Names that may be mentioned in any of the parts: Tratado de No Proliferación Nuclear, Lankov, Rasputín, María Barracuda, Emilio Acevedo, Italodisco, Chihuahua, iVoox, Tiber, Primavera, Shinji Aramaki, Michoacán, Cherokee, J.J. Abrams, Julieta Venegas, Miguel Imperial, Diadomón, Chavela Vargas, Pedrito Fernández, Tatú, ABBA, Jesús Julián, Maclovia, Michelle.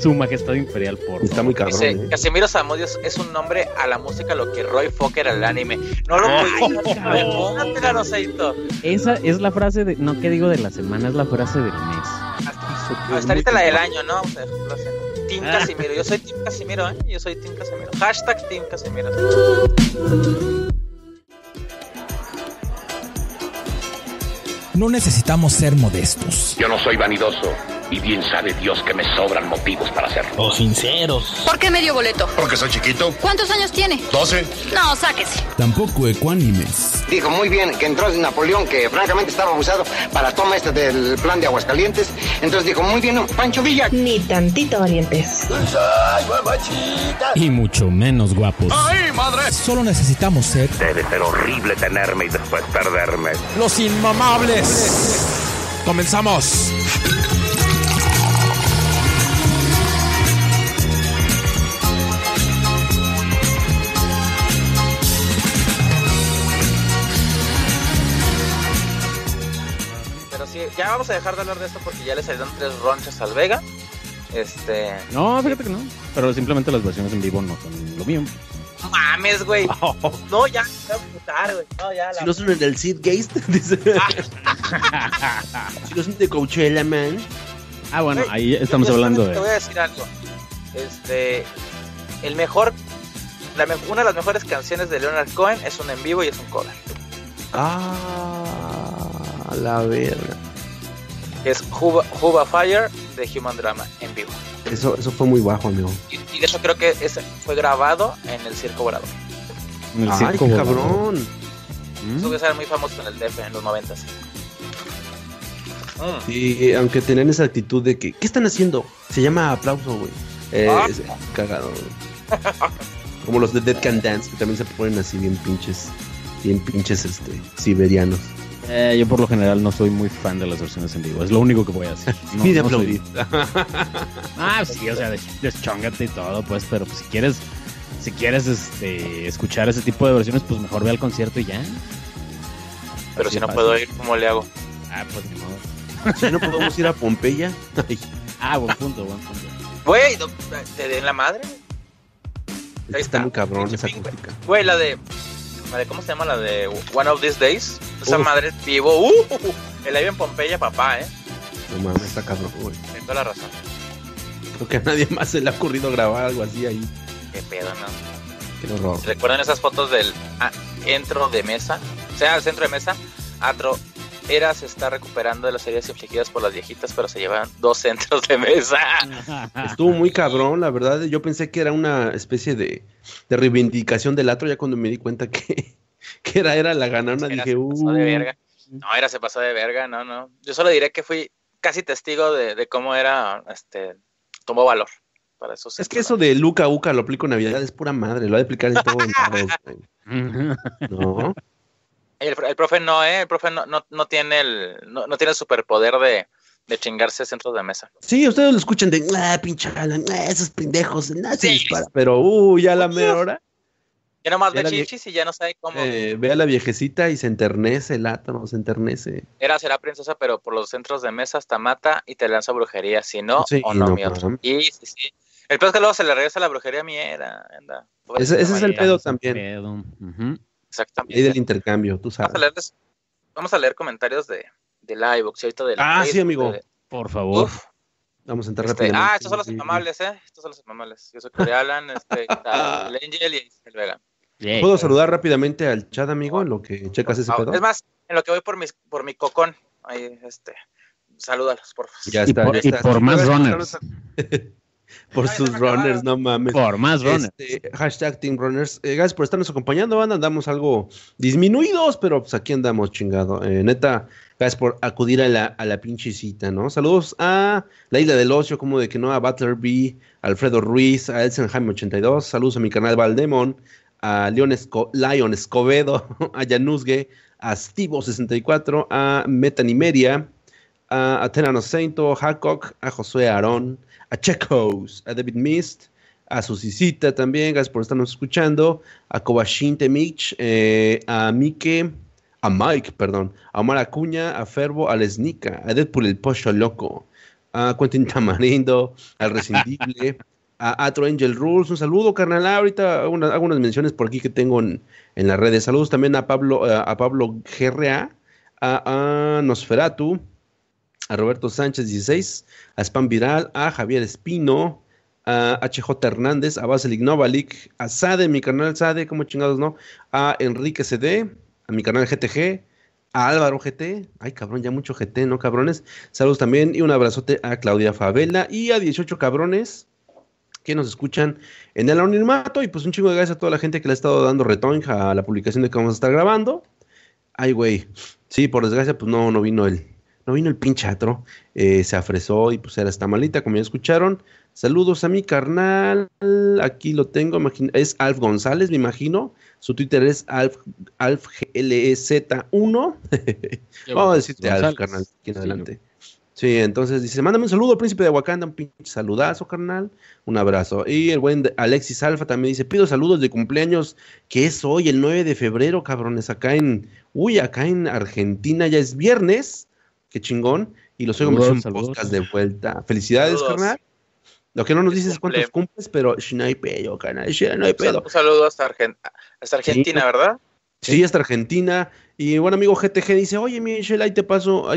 Su Majestad Imperial, por está muy cabrón. Dice, Casimiro Samudio es un nombre a la música, lo que Roy Fokker al anime. No lo pudiste. Esa es la frase de, no que digo de la semana, es la frase del mes. Hasta ahorita la del año, ¿no? O sea, no sé. Team Casimiro, yo soy Team Casimiro, ¿eh? Yo soy Team Casimiro. Hashtag Team Casimiro. No necesitamos ser modestos. Yo no soy vanidoso. Y bien sabe Dios que me sobran motivos para hacerlo. O sinceros. ¿Por qué medio boleto? Porque soy chiquito. ¿Cuántos años tiene? 12. No, sáquese. Tampoco ecuánimes. Dijo muy bien que entró Napoleón, que francamente estaba abusado para toma esta del plan de Aguascalientes. Entonces dijo muy bien, no, Pancho Villa. Ni tantito valientes. Ay, guapachita. Y mucho menos guapos. ¡Ay, madre! Solo necesitamos ser... Debe ser horrible tenerme y después perderme. Los inmamables. Comenzamos. Ya vamos a dejar de hablar de esto porque ya le salieron 3 ronchas al Vega. No, fíjate que no. Pero simplemente las versiones en vivo no son lo mío. No mames, güey. Oh. No, ya. Me voy a putar, güey. No, ya. Si no son del SeatGeek, dice. Si no son de Coachella, man. Ah, bueno, wey, ahí estamos hablando de... Te voy a decir algo. Una de las mejores canciones de Leonard Cohen es un en vivo y es un cover. Ah, la verga. Es Juba Fire de Human Drama en vivo. Eso fue muy bajo, amigo. Y de hecho creo que ese fue grabado en el Circo Volador. ¡Ay, qué cabrón! Eso que ser muy famoso en el DF en los 90s. Y aunque tenían esa actitud de que... ¿Qué están haciendo? Se llama aplauso, güey. Es cagado. Como los de Dead Can Dance, que también se ponen así bien pinches. Bien pinches siberianos. Yo por lo general no soy muy fan de las versiones en vivo. Es lo único que voy a hacer. No, ni de aplaudir. Sí, o sea, deschóngate y todo, pues. Pero pues, si quieres escuchar ese tipo de versiones, pues mejor ve al concierto y ya. Pero así si no fácil. Puedo ir, ¿cómo le hago? Pues ni modo. Si no podemos ir a Pompeya. Buen punto. Güey, ¿te den la madre? Ahí está un cabrón esa crítica. Güey, ¿cómo se llama la de One of These Days? Esa madre vivo. El live en Pompeya, papá, No mames, está cabrón, güey. Tengo toda la razón. Creo que a nadie más se le ha ocurrido grabar algo así ahí. Qué pedo, ¿no? Qué horror. ¿Recuerdan esas fotos del entro de mesa? O sea, el centro de mesa. Atro Era se está recuperando de las heridas infligidas por las viejitas, pero se llevan 2 centros de mesa. Estuvo muy cabrón, la verdad. Yo pensé que era una especie de reivindicación del Atro, ya cuando me di cuenta que era la ganona, dije, pasó de verga. No, Era se pasó de verga, no. Yo solo diré que fui casi testigo de cómo era, tomó valor para eso. Es que eso de Luca Uca lo aplico en Navidad, es pura madre, lo ha de aplicar en todo el no. El profe no, el profe no tiene el superpoder de chingarse centros de mesa. Sí, ustedes lo escuchan de, pinche Alan, esos pendejos, se dispara. Pero, ya la mera hora. Ya nomás ve chichis y ya no sabe cómo. Ve a la viejecita y se enternece, el átomo se enternece. Será princesa, pero por los centros de mesa hasta mata y te lanza brujería, si no, sí, o no, mi otro. Y sí. El pedo es que luego se le regresa la brujería a mi era. Anda, ese es el pedo también. Exactamente. Ahí del intercambio, tú sabes. Vamos a leer comentarios de la iVoox, ahorita de la Facebook, sí, amigo. Por favor. Uf. Vamos a entrar rápidamente. Estos son los inmamables, Estos son los inmamables. Yo soy Corealan, el Angel y el Vega. Yeah. ¿Puedo saludar rápidamente al chat, amigo, en lo que checas ese pedo? Es más, en lo que voy por mi cocón. Ahí, salúdalos, por favor. Ya está. Y por más runners. Por sus runners, no mames. Por más runners. Hashtag Team Runners. Gracias por estarnos acompañando, banda. Andamos algo disminuidos, pero pues aquí andamos, chingado. Neta, gracias por acudir a la pinche cita, ¿no? Saludos a la Isla del Ocio, como de que no, a Butler B, Alfredo Ruiz, a Elsen Jaime 82. Saludos a mi canal Valdemón, a Lion Escobedo, a Yanusgue, a Stivo 64, a Metanimeria, a Atenano Sainto, Hacock, a Josué Aarón, a Checos, a David Mist, a Susicita también, gracias por estarnos escuchando, a Kobashin Temich, a Mike, a Omar Acuña, a Ferbo, a Lesnica, a Deadpool el Pocho Loco, a Quentin Tamarindo, al Rescindible, a Atro Angel Rules. Un saludo, carnal. Ahorita hago unas menciones por aquí que tengo en las redes. Saludos también a Pablo GRA, a Nosferatu, a Roberto Sánchez 16, a Spam Viral, a Javier Espino, a HJ Hernández, a Basil Ignovalik, a Sade, mi canal Sade, como chingados, ¿no? A Enrique CD, a mi canal GTG, a Álvaro GT, ay cabrón, ya mucho GT, ¿no, cabrones? Saludos también y un abrazote a Claudia Favela y a 18 cabrones que nos escuchan en el anonimato. Y pues un chingo de gracias a toda la gente que le ha estado dando retonja a la publicación de que vamos a estar grabando. Ay, güey, sí, por desgracia, pues no vino el pinche Atro, se afresó y pues era esta malita, como ya escucharon. Saludos a mi carnal, aquí lo tengo, es Alf González, me imagino, su Twitter es AlfGLZ1, vamos a decirte Alf, carnal, aquí en adelante. Sí, entonces dice, mándame un saludo, príncipe de Wakanda, un pinche saludazo, carnal, un abrazo. Y el buen Alexis Alfa también dice, pido saludos de cumpleaños, que es hoy, el 9 de febrero, cabrones, acá en Argentina, ya es viernes, qué chingón, y los oigo mucho en podcast de vuelta. Felicidades, saludos, carnal. Lo que no nos dices es cuántos cumples, pero no hay pedo, carnal, no hay pedo. Un saludo hasta Argentina, sí, ¿verdad? Sí, hasta Argentina. Y bueno, amigo GTG dice, oye, Michelle, ahí te paso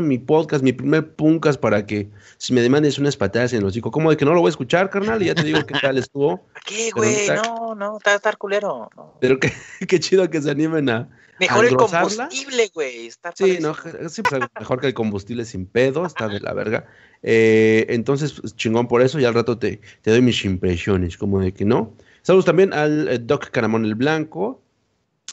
mi podcast, mi primer puncas, para que si me demandes unas patadas en los hocico. ¿Cómo de que no lo voy a escuchar, carnal? Y ya te digo qué tal estuvo. ¿Qué, güey? No, está culero. No. Pero qué chido que se animen a... Mejor el combustible, güey. Sí, no, sí, pues, mejor que el combustible sin pedo, está de la verga. Entonces, chingón por eso, y al rato te doy mis impresiones, como de que no. Saludos también al Doc Caramón el Blanco,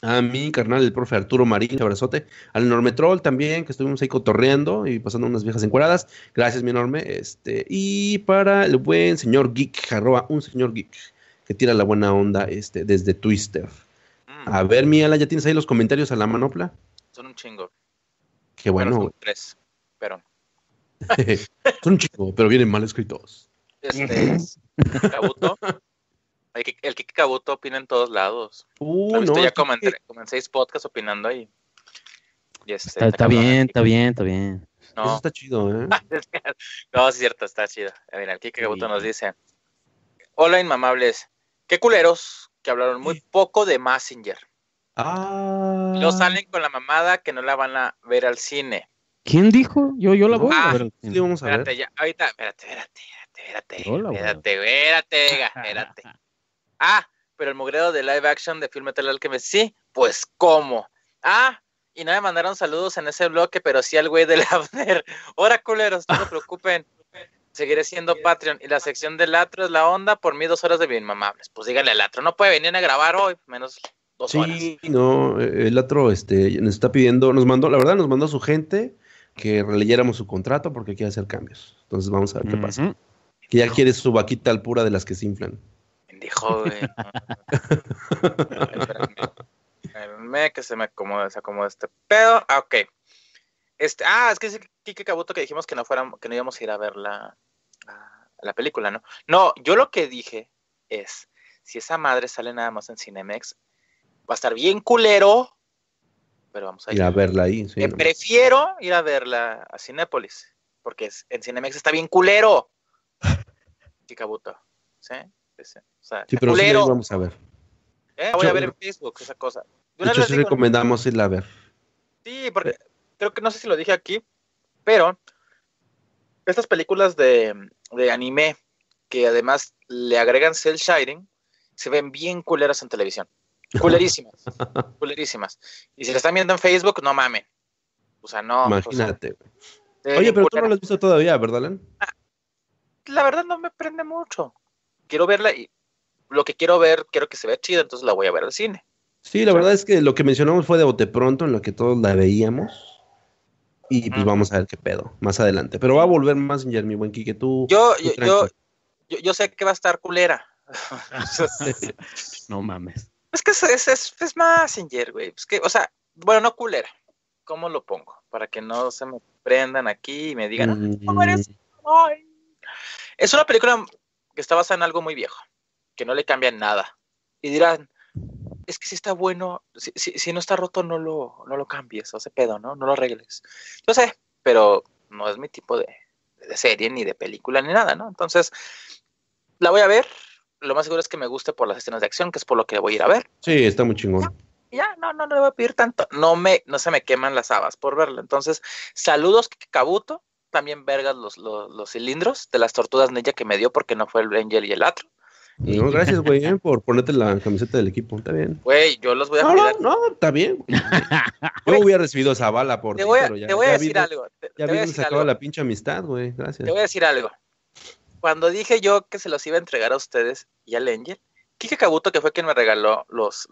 a mi carnal, el profe Arturo Marín, abrazote, al Enorme Troll también, que estuvimos ahí cotorreando y pasando unas viejas encueradas. Gracias, mi Enorme. Y para el buen señor Geek, arroba un señor Geek, que tira la buena onda desde Twister. A ver, mi Ala, ¿ya tienes ahí los comentarios a la manopla? Son un chingo. Qué bueno. Son tres, pero... Son un chingo, pero vienen mal escritos. Kabuto. El Kiki Kabuto opina en todos lados. Ya comencé podcasts opinando ahí. Y está bien. No. Eso está chido, ¿eh? No, es cierto, está chido. Mira, el Kiki Kabuto nos dice: hola, inmamables. Qué culeros que hablaron muy poco de Mazinger. Ah. Los salen con la mamada que no la van a ver al cine. ¿Quién dijo? Yo la voy a ver al cine. Sí, vamos a ver. Espérate, ya, ahorita, espérate. Pero el mugrero de live action de Film Tal que me... Sí, pues ¿cómo? Y no me mandaron saludos en ese bloque, pero sí al güey del Abner. Ahora, culeros, no se preocupen. Seguiré siendo Patreon, y la sección del Atro es la onda, por mí 2 horas de bien mamables. Pues díganle al Atro, no puede venir a grabar hoy, menos 2 horas. Sí, no, el Atro nos está pidiendo, nos mandó a su gente que releyéramos su contrato porque quiere hacer cambios. Entonces vamos a ver qué pasa. Que ya quiere su vaquita al pura de las que se inflan. Bendijo, güey. Espérame que se acomoda este pedo. Ok. Es que es Kiki Kabuto que dijimos que no íbamos a ir a ver la película, ¿no? No, yo lo que dije es, si esa madre sale nada más en Cinemex, va a estar bien culero, pero vamos a ir a verla ahí. Sí, prefiero ir a verla a Cinépolis, porque en Cinemex está bien culero. Kiki Kabuto, ¿sí? O sea, sí, pero culero. Sí, vamos a ver. Voy a ver en Facebook esa cosa. De hecho, sí recomendamos irla a ver. Sí, porque... Creo que no sé si lo dije aquí, pero estas películas de anime que además le agregan cel shading se ven bien culeras en televisión. Culerísimas. Culerísimas. Y si la están viendo en Facebook, no mamen. O sea, no. Imagínate. O sea, oye, pero tú no la has visto todavía, ¿verdad, Len? La verdad no me prende mucho. Quiero verla y lo que quiero ver, quiero que se vea chida, entonces la voy a ver al cine. Sí, la verdad es que lo que mencionamos fue de bote pronto, en lo que todos la veíamos. Y pues vamos a ver qué pedo más adelante. Pero va a volver más, mi buen Kike, tú... Yo sé que va a estar culera. No mames. Es que es Mazinger, güey. Es que, o sea, bueno, no culera. ¿Cómo lo pongo? Para que no se me prendan aquí y me digan, ¿cómo eres? Ay. Es una película que está basada en algo muy viejo, que no le cambian nada. Y dirán, es que si está bueno, si no está roto, no lo cambies, o sea, pedo, ¿no? No lo arregles. Yo sé, pero no es mi tipo de de serie, ni de película, ni nada, ¿no? Entonces, la voy a ver. Lo más seguro es que me guste por las escenas de acción, que es por lo que voy a ir a ver. Sí, está muy chingón. Ya, no le voy a pedir tanto. No se me queman las habas por verlo. Entonces, saludos, Kiki Kabuto. También vergas los cilindros de las tortugas ninja que me dio porque no fue el Angel y el Atro. No, gracias, güey, por ponerte la camiseta del equipo. Está bien. Güey, yo los voy a cuidar. No, está bien. Yo hubiera recibido esa bala por ti, pero ya. Te voy a decir algo. Ya habíamos sacado la pinche amistad, güey. Gracias. Te voy a decir algo. Cuando dije yo que se los iba a entregar a ustedes y al Angel, Kiki Kabuto, que fue quien me regaló los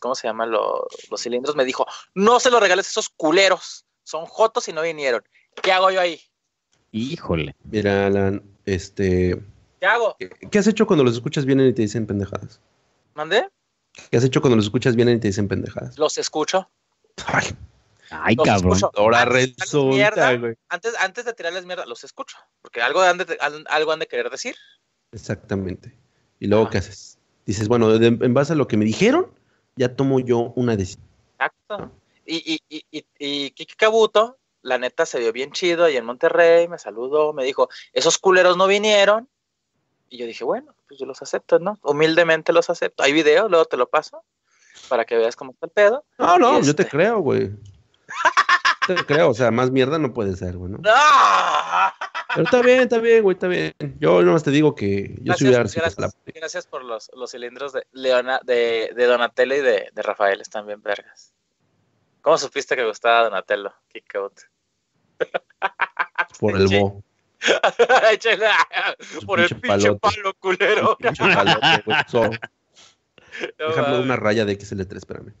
¿cómo se llama? Los cilindros, me dijo, no se los regales a esos culeros. Son jotos y no vinieron. ¿Qué hago yo ahí? Híjole. Mira, Alan, ¿qué hago? ¿Qué has hecho cuando los escuchas vienen y te dicen pendejadas? ¿Mandé? ¿Qué has hecho cuando los escuchas vienen y te dicen pendejadas? Los escucho. Ay, los cabrón. Escucho. Ahora resulta, güey. Antes de tirarles mierda, los escucho. Porque algo han de querer decir. Exactamente. ¿Y luego qué haces? Dices, bueno, en base a lo que me dijeron, ya tomo yo una decisión. Exacto. Y Kiki Kabuto, la neta, se vio bien chido ahí en Monterrey, me saludó, me dijo, esos culeros no vinieron. Y yo dije, bueno, pues yo los acepto, ¿no? Humildemente los acepto. Hay video, luego te lo paso, para que veas cómo está el pedo. No, yo te creo, güey. Te creo, o sea, más mierda no puede ser, güey, ¿no? ¡No! Pero está bien, güey, está bien. Yo nomás te digo que yo soy gracias por los cilindros de Leona, de Donatello y de Rafael, están bien vergas. ¿Cómo supiste que gustaba Donatello? Qué cabrón. Por el bo. Por el pinche palo, culero. Pinche palote, güey. No, déjame una raya de XL3, espérame.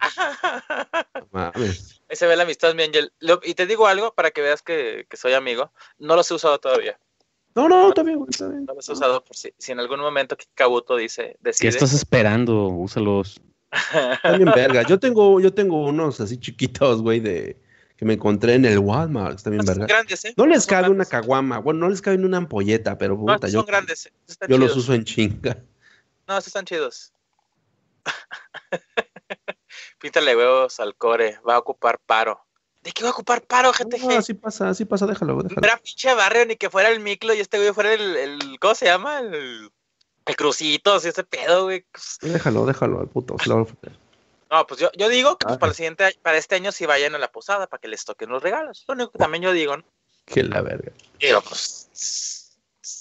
Mames. Ahí se ve la amistad, mi Angel. Y te digo algo para que veas que soy amigo. No los he usado todavía. No, está bien, güey, está bien. No los he usado por si en algún momento Kiki Kabuto decide. ¿Qué estás esperando? Úsalos. También verga. Yo tengo unos así chiquitos, güey, que me encontré en el Walmart. También verga. Grandes, ¿eh? No les cabe grandes. Una caguama, bueno, no les cabe una ampolleta, pero puta, son grandes. Están yo chidos. Los uso en chinga. No, estos están chidos. Píntale huevos al core, va a ocupar paro. ¿De qué va a ocupar paro, GTG? No, así pasa, déjalo. Era pinche barrio ni que fuera el miclo y este güey fuera el ¿cómo se llama? El crucitos y ese pedo, güey. Déjalo, al puto. No, pues yo digo que pues, para este año sí vayan a la posada para que les toquen los regalos. Lo único que también yo digo, ¿no? Que la verga. Pero pues.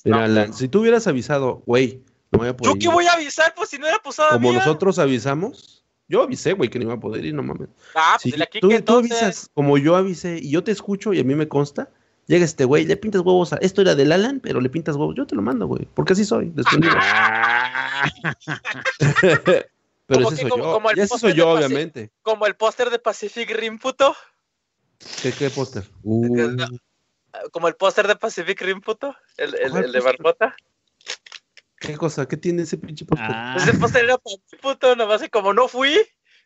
Mira, no, Alan, si tú hubieras avisado, güey, no voy a poder. ¿Yo qué voy a avisar? Pues si no era posada. Como mía. Nosotros avisamos, yo avisé, güey, que no iba a poder ir, no mames. Ah, pues si la Kiki entonces. Tú avisas, como yo avisé y yo te escucho y a mí me consta. Llega este güey, le pintas huevos a... Esto era del Alan, pero le pintas huevos. Yo te lo mando, güey, porque así soy. Pero ese soy yo. Y ese soy yo, obviamente. Como el póster de Pacific Rim, puto. ¿Qué póster? Como el póster de Pacific Rim, puto. El de Barbota. ¿Qué cosa? ¿Qué tiene ese pinche póster? Ese póster era puto, nomás que como no fui,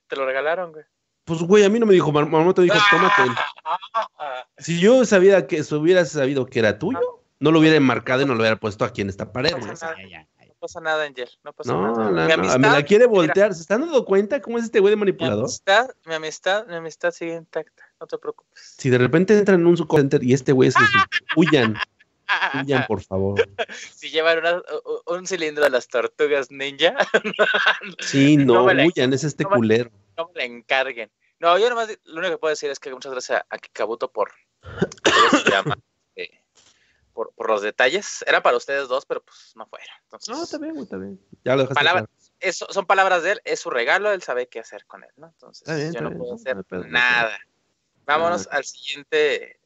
te lo regalaron, güey. Pues, güey, a mí no me dijo, mamá te dijo, tómate. Si yo sabía que hubiera sabido que era tuyo, no lo hubiera enmarcado y no lo hubiera puesto aquí en esta pared. No pasa nada, Angel, no pasa nada. Me la quiere voltear. Mira. ¿Se están dando cuenta cómo es este güey de manipulador? Mi amistad sigue intacta, no te preocupes. Si de repente entran en un call center y este güey se huyan. Huyan, por favor. Si llevan un cilindro de las tortugas ninja. Sí, no huyan, es este culero. No me la encarguen. No, yo nomás lo único que puedo decir es que muchas gracias a Kiki Kabuto por los detalles. Era para ustedes dos, pero pues no fuera. Entonces, no, está bien, está bien. Ya lo dejaste claro. Son palabras de él, es su regalo, él sabe qué hacer con él, ¿no? Entonces bien, yo no puedo hacer nada. Vámonos al siguiente.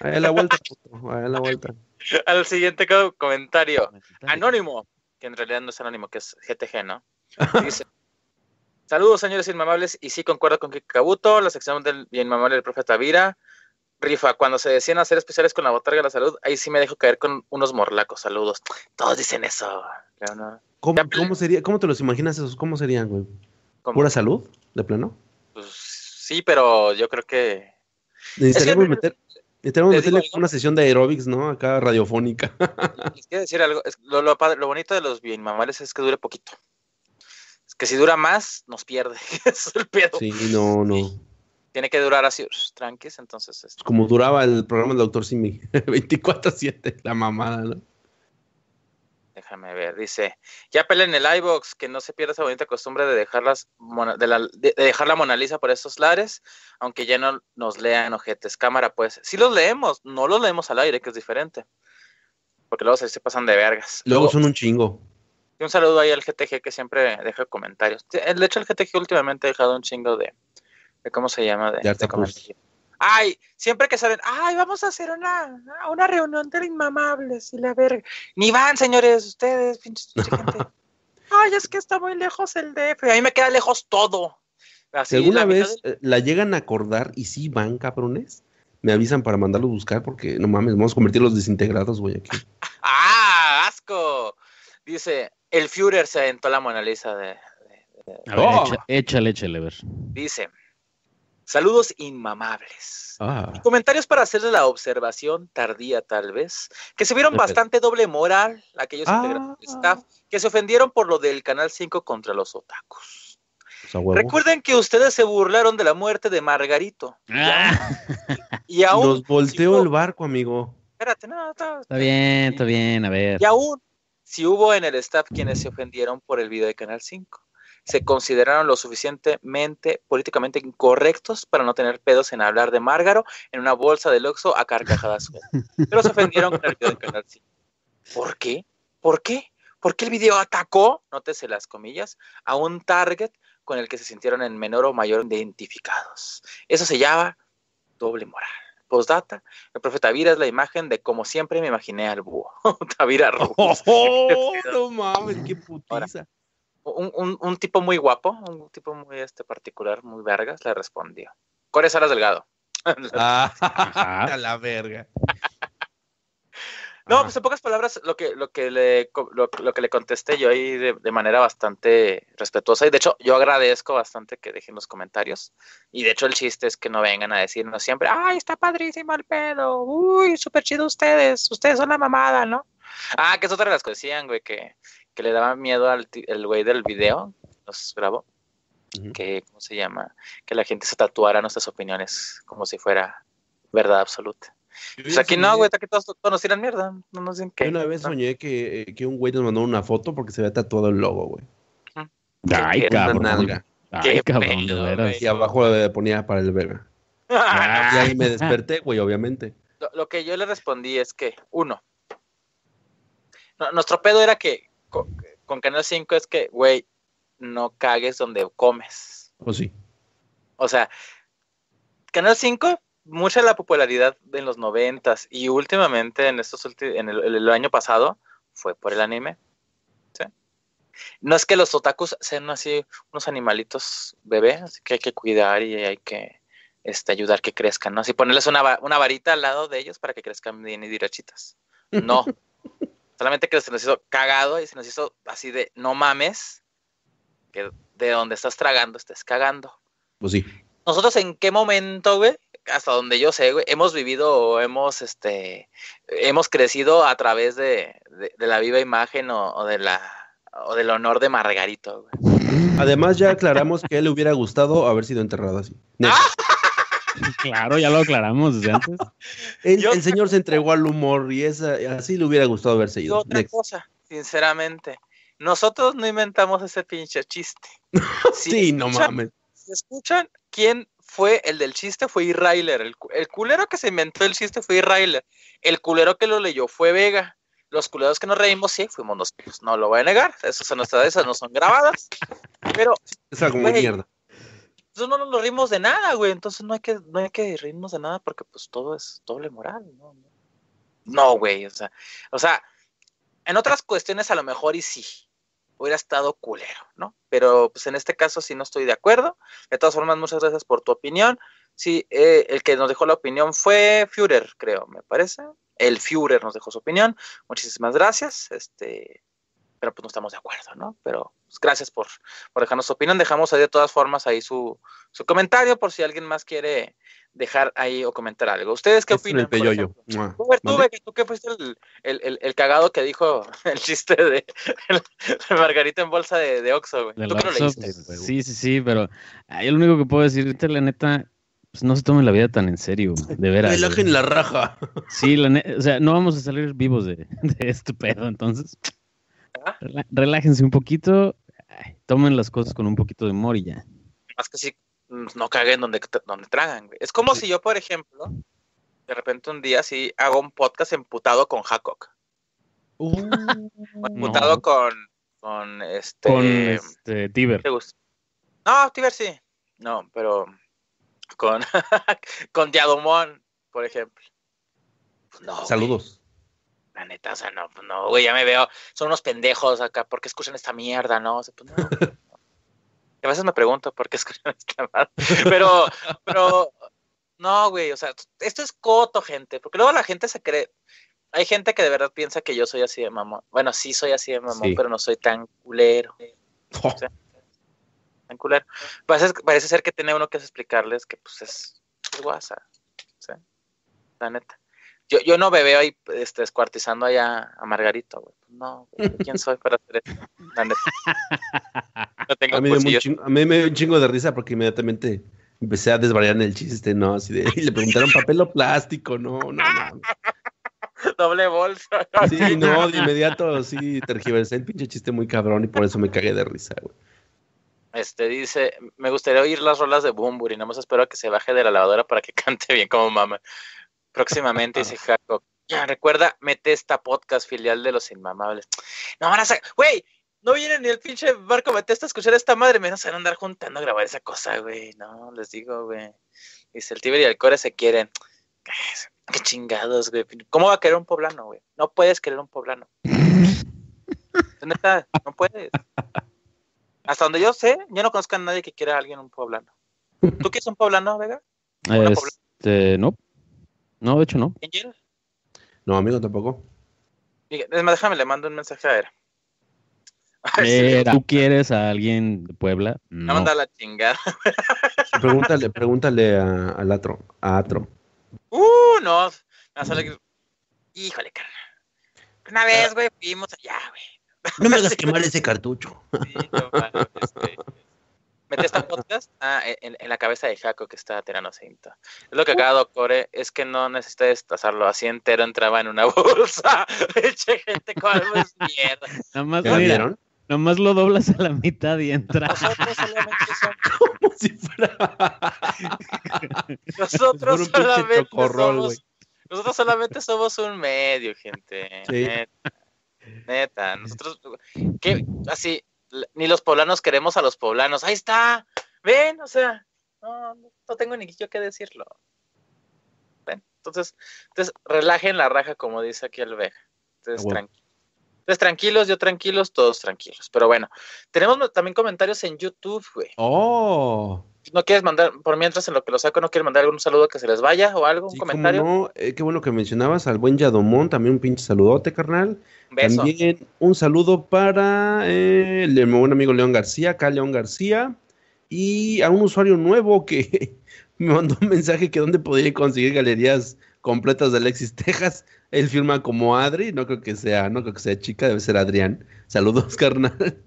Ahí a la vuelta, puto. Ahí a la vuelta. Al siguiente comentario. Anónimo, que en realidad no es anónimo, que es GTG, ¿no? Dice... Saludos, señores inmamables, y sí concuerdo con Kiki Kabuto, la sección del inmamable del profe Tavira. Rifa, cuando se decían hacer especiales con la botarga de la salud, ahí sí me dejo caer con unos morlacos, saludos. Todos dicen eso. No. ¿Cómo sería? ¿Cómo te los imaginas esos? ¿Cómo serían, güey? ¿Pura salud? ¿De plano? Pues sí, pero yo creo que... Necesitaríamos meterle una sesión de aeróbics, ¿no? Acá radiofónica. Les quiero decir algo, lo bonito de los inmamables es que dure poquito. Que si dura más, nos pierde. Es el pedo. Sí, no. tiene que durar así, tranquis, entonces... Este. Como duraba el programa del Dr. Simi, 24/7, la mamada, ¿no? Déjame ver, dice, ya peleen el iVox, que no se pierda esa bonita costumbre de dejar, dejar la Mona Lisa por estos lares, aunque ya no nos lean ojetes. Cámara, pues, sí los leemos, no los leemos al aire, que es diferente, porque luego se pasan de vergas. Luego son un chingo. Y un saludo ahí al GTG, que siempre deja comentarios. De hecho, el GTG últimamente ha dejado un chingo de ¿cómo se llama? De comentarios. Ay, siempre que salen, ay, vamos a hacer una reunión de inmamables y la verga. Ni van, señores, ustedes, pinches gente. Ay, es que está muy lejos el DF, a mí me queda lejos todo. Así, ¿alguna vez la llegan a acordar y sí van, cabrones? Me avisan para mandarlos buscar porque, no mames, vamos a convertirlos desintegrados, güey, aquí. ¡Ah, asco! Dice, el Führer se aventó la Mona Lisa de... A ver, ¡oh! échale, ver. Dice... Saludos inmamables. Y comentarios para hacerle la observación tardía, tal vez, que se vieron bastante doble moral aquellos integrantes del staff que se ofendieron por lo del Canal 5 contra los otakus. Pues recuerden que ustedes se burlaron de la muerte de Margarito. Y aún nos volteó el barco, amigo. Espérate, no, está bien, a ver. Y aún, si hubo en el staff quienes se ofendieron por el video de Canal 5. Se consideraron lo suficientemente políticamente incorrectos para no tener pedos en hablar de Márgaro en una bolsa de Oxxo a carcajadas. Pero se ofendieron con el video del Canal 5. ¿Por qué? ¿Por qué? ¿Por qué el video atacó, nótese las comillas, a un target con el que se sintieron en menor o mayor identificados? Eso se llama doble moral. Postdata, el profeta Tavira es la imagen de como siempre me imaginé al búho. Tavira rojo. ¡Oh, no mames, qué putiza! Ahora, un tipo muy guapo, un tipo muy particular, muy vergas, le respondió. Core Salas Delgado. A la verga. No, pues en pocas palabras, lo que le contesté yo ahí de manera bastante respetuosa, y de hecho yo agradezco bastante que dejen los comentarios, y de hecho el chiste es que no vengan a decirnos siempre, ¡ay, está padrísimo el pedo! ¡Uy, súper chido ustedes son la mamada!, ¿no? Ah, que es otra de las que decían, güey, que le daba miedo al güey del video, nos grabó, que, ¿cómo se llama? Que la gente se tatuara nuestras opiniones como si fuera verdad absoluta. Pues aquí no, güey, aquí todos nos tiran mierda. No nos dicen que. Una vez soñé que un güey nos mandó una foto porque se había tatuado el logo, güey. Ay, cabrón. Ay, cabrón, de veras. Y abajo le ponía para el verga. Y ahí me desperté, güey, obviamente. Lo que yo le respondí es que, uno, nuestro pedo era que con Canal 5 es que, güey, no cagues donde comes. Pues sí. O sea, Canal 5, mucha de la popularidad en los 90s y últimamente en el año pasado fue por el anime. ¿Sí? No es que los otakus sean así unos animalitos bebés que hay que cuidar y hay que ayudar que crezcan, ¿no? Así ponerles una varita al lado de ellos para que crezcan bien y derechitas. No. Solamente que se nos hizo cagado y se nos hizo así de no mames, que de donde estás tragando estés cagando. Pues sí. Nosotros en qué momento, güey, hasta donde yo sé, güey, hemos vivido o hemos crecido a través de la viva imagen o del honor de Margarito, güey. Además ya aclaramos que a él le hubiera gustado haber sido enterrado así. Claro, ya lo aclaramos desde antes. El señor se entregó al humor y así le hubiera gustado haberse ido. Otra cosa, sinceramente, nosotros no inventamos ese pinche chiste. Sí, no mames. Si escuchan, ¿quién fue el del chiste? Fue Irrailer. El culero que se inventó el chiste fue Irrailer. El culero que lo leyó fue Vega. Los culeros que nos reímos, sí, fuimos nosotros. No lo voy a negar. Esas no son grabadas. Pero... esa como mierda. Entonces no nos rimos de nada, güey. Entonces no hay que reírnos de nada porque pues todo es doble moral, ¿no? No, güey, o sea, en otras cuestiones a lo mejor y sí, hubiera estado culero, ¿no? Pero pues en este caso sí no estoy de acuerdo. De todas formas, muchas gracias por tu opinión. Sí, el que nos dejó la opinión fue Führer, creo, me parece. El Führer nos dejó su opinión. Muchísimas gracias, pero pues no estamos de acuerdo, ¿no? Pero pues, gracias por dejarnos su opinión. Dejamos ahí de todas formas ahí su comentario por si alguien más quiere dejar ahí o comentar algo. ¿Ustedes qué opinan? ¿Tú qué fuiste el cagado que dijo el chiste de Margarita en bolsa de Oxxo, güey? ¿Tú qué lo leíste? Sí, pero ahí lo único que puedo decirte, la neta, pues no se tomen la vida tan en serio, de veras. Relajen la raja. Sí, o sea, no vamos a salir vivos de este pedo, entonces relájense un poquito, tomen las cosas con un poquito de humor y ya. Más que sí, no caguen donde tragan, güey. Es como si yo, por ejemplo, de repente un día sí hago un podcast emputado con Jacob. Emputado con Tiber. No, Tiber sí. No, pero con Diadomón, por ejemplo. No, saludos. Güey. La neta, o sea, no, güey, ya me veo. Son unos pendejos acá, ¿por qué escuchan esta mierda? No, o sea, pues no. A veces me pregunto por qué escuchan esta mierda. Pero no, güey, o sea, esto es coto, gente, porque luego la gente se cree. Hay gente que de verdad piensa que yo soy así de mamón. Bueno, sí soy así de mamón, sí, pero no soy tan culero. Oh. O sea, tan culero. Parece ser que tiene uno que explicarles que pues es guasa. ¿Sí? La neta. Yo no me veo ahí descuartizando allá a Margarito, güey. No, güey, ¿quién soy para hacer eso? La neta. No tengo a mí me dio un chingo de risa porque inmediatamente empecé a desvariar en el chiste, ¿no? Así de, y le preguntaron papel o plástico, no. Doble bolsa. Sí, no, de inmediato, sí, tergiversé el pinche chiste muy cabrón y por eso me cagué de risa, güey. Dice, me gustaría oír las rolas de Bumburi, nada más espero que se baje de la lavadora para que cante bien como mamá. Próximamente, dice Jacob. Ya, recuerda, mete esta podcast filial de los inmamables. No van a sacar, güey, no viene ni el pinche barco Metesta a escuchar a esta madre, me van a andar juntando a grabar esa cosa, güey. No, les digo, güey. Dice, el Tiber y el Core se quieren. Qué chingados, güey. ¿Cómo va a querer un poblano, güey? No puedes querer un poblano. ¿Dónde estás? No puedes. Hasta donde yo sé, yo no conozco a nadie que quiera a alguien un poblano. ¿Tú quieres un poblano, Vega? No. No, de hecho no. ¿Angel? No, amigo, tampoco. Es más, déjame, le mando un mensaje a él. ¿Tú quieres a alguien de Puebla? No. No, manda la chingada. Pregúntale al Atro. A Atro. No. Híjole, carnal. Una vez, güey, fuimos allá, güey. No me hagas quemar ese cartucho. Sí, no, malo, Mete esta podcast en la cabeza de Jaco que está tirando cinto. Es lo que acaba Docore, es que no necesita destazarlo. Así entero entraba en una bolsa. Eche gente con algo es mierda. Nomás lo doblas a la mitad y entra. Nosotros solamente somos como si fuera. Nosotros solamente somos un medio, gente. Sí. Neta. Nosotros, ¿qué? Así, ni los poblanos queremos a los poblanos. Ahí está. Ven, o sea, no tengo ni yo que decirlo. Ven, entonces relajen la raja, como dice aquí el Vega. Entonces, bueno. Tranquilo. Entonces, tranquilos, yo tranquilos, todos tranquilos. Pero bueno, tenemos también comentarios en YouTube, güey. ¡Oh! ¿No quieres mandar, por mientras en lo que lo saco, no quieres mandar algún saludo que se les vaya o algo? ¿Un comentario? No, qué bueno que mencionabas al buen Yadomón, también un pinche saludote, carnal. Un beso. También un saludo para el buen amigo León García, acá León García. Y a un usuario nuevo que me mandó un mensaje que dónde podría conseguir galerías completas de Alexis Texas. Él firma como Adri, no creo que sea chica, debe ser Adrián. Saludos, carnal.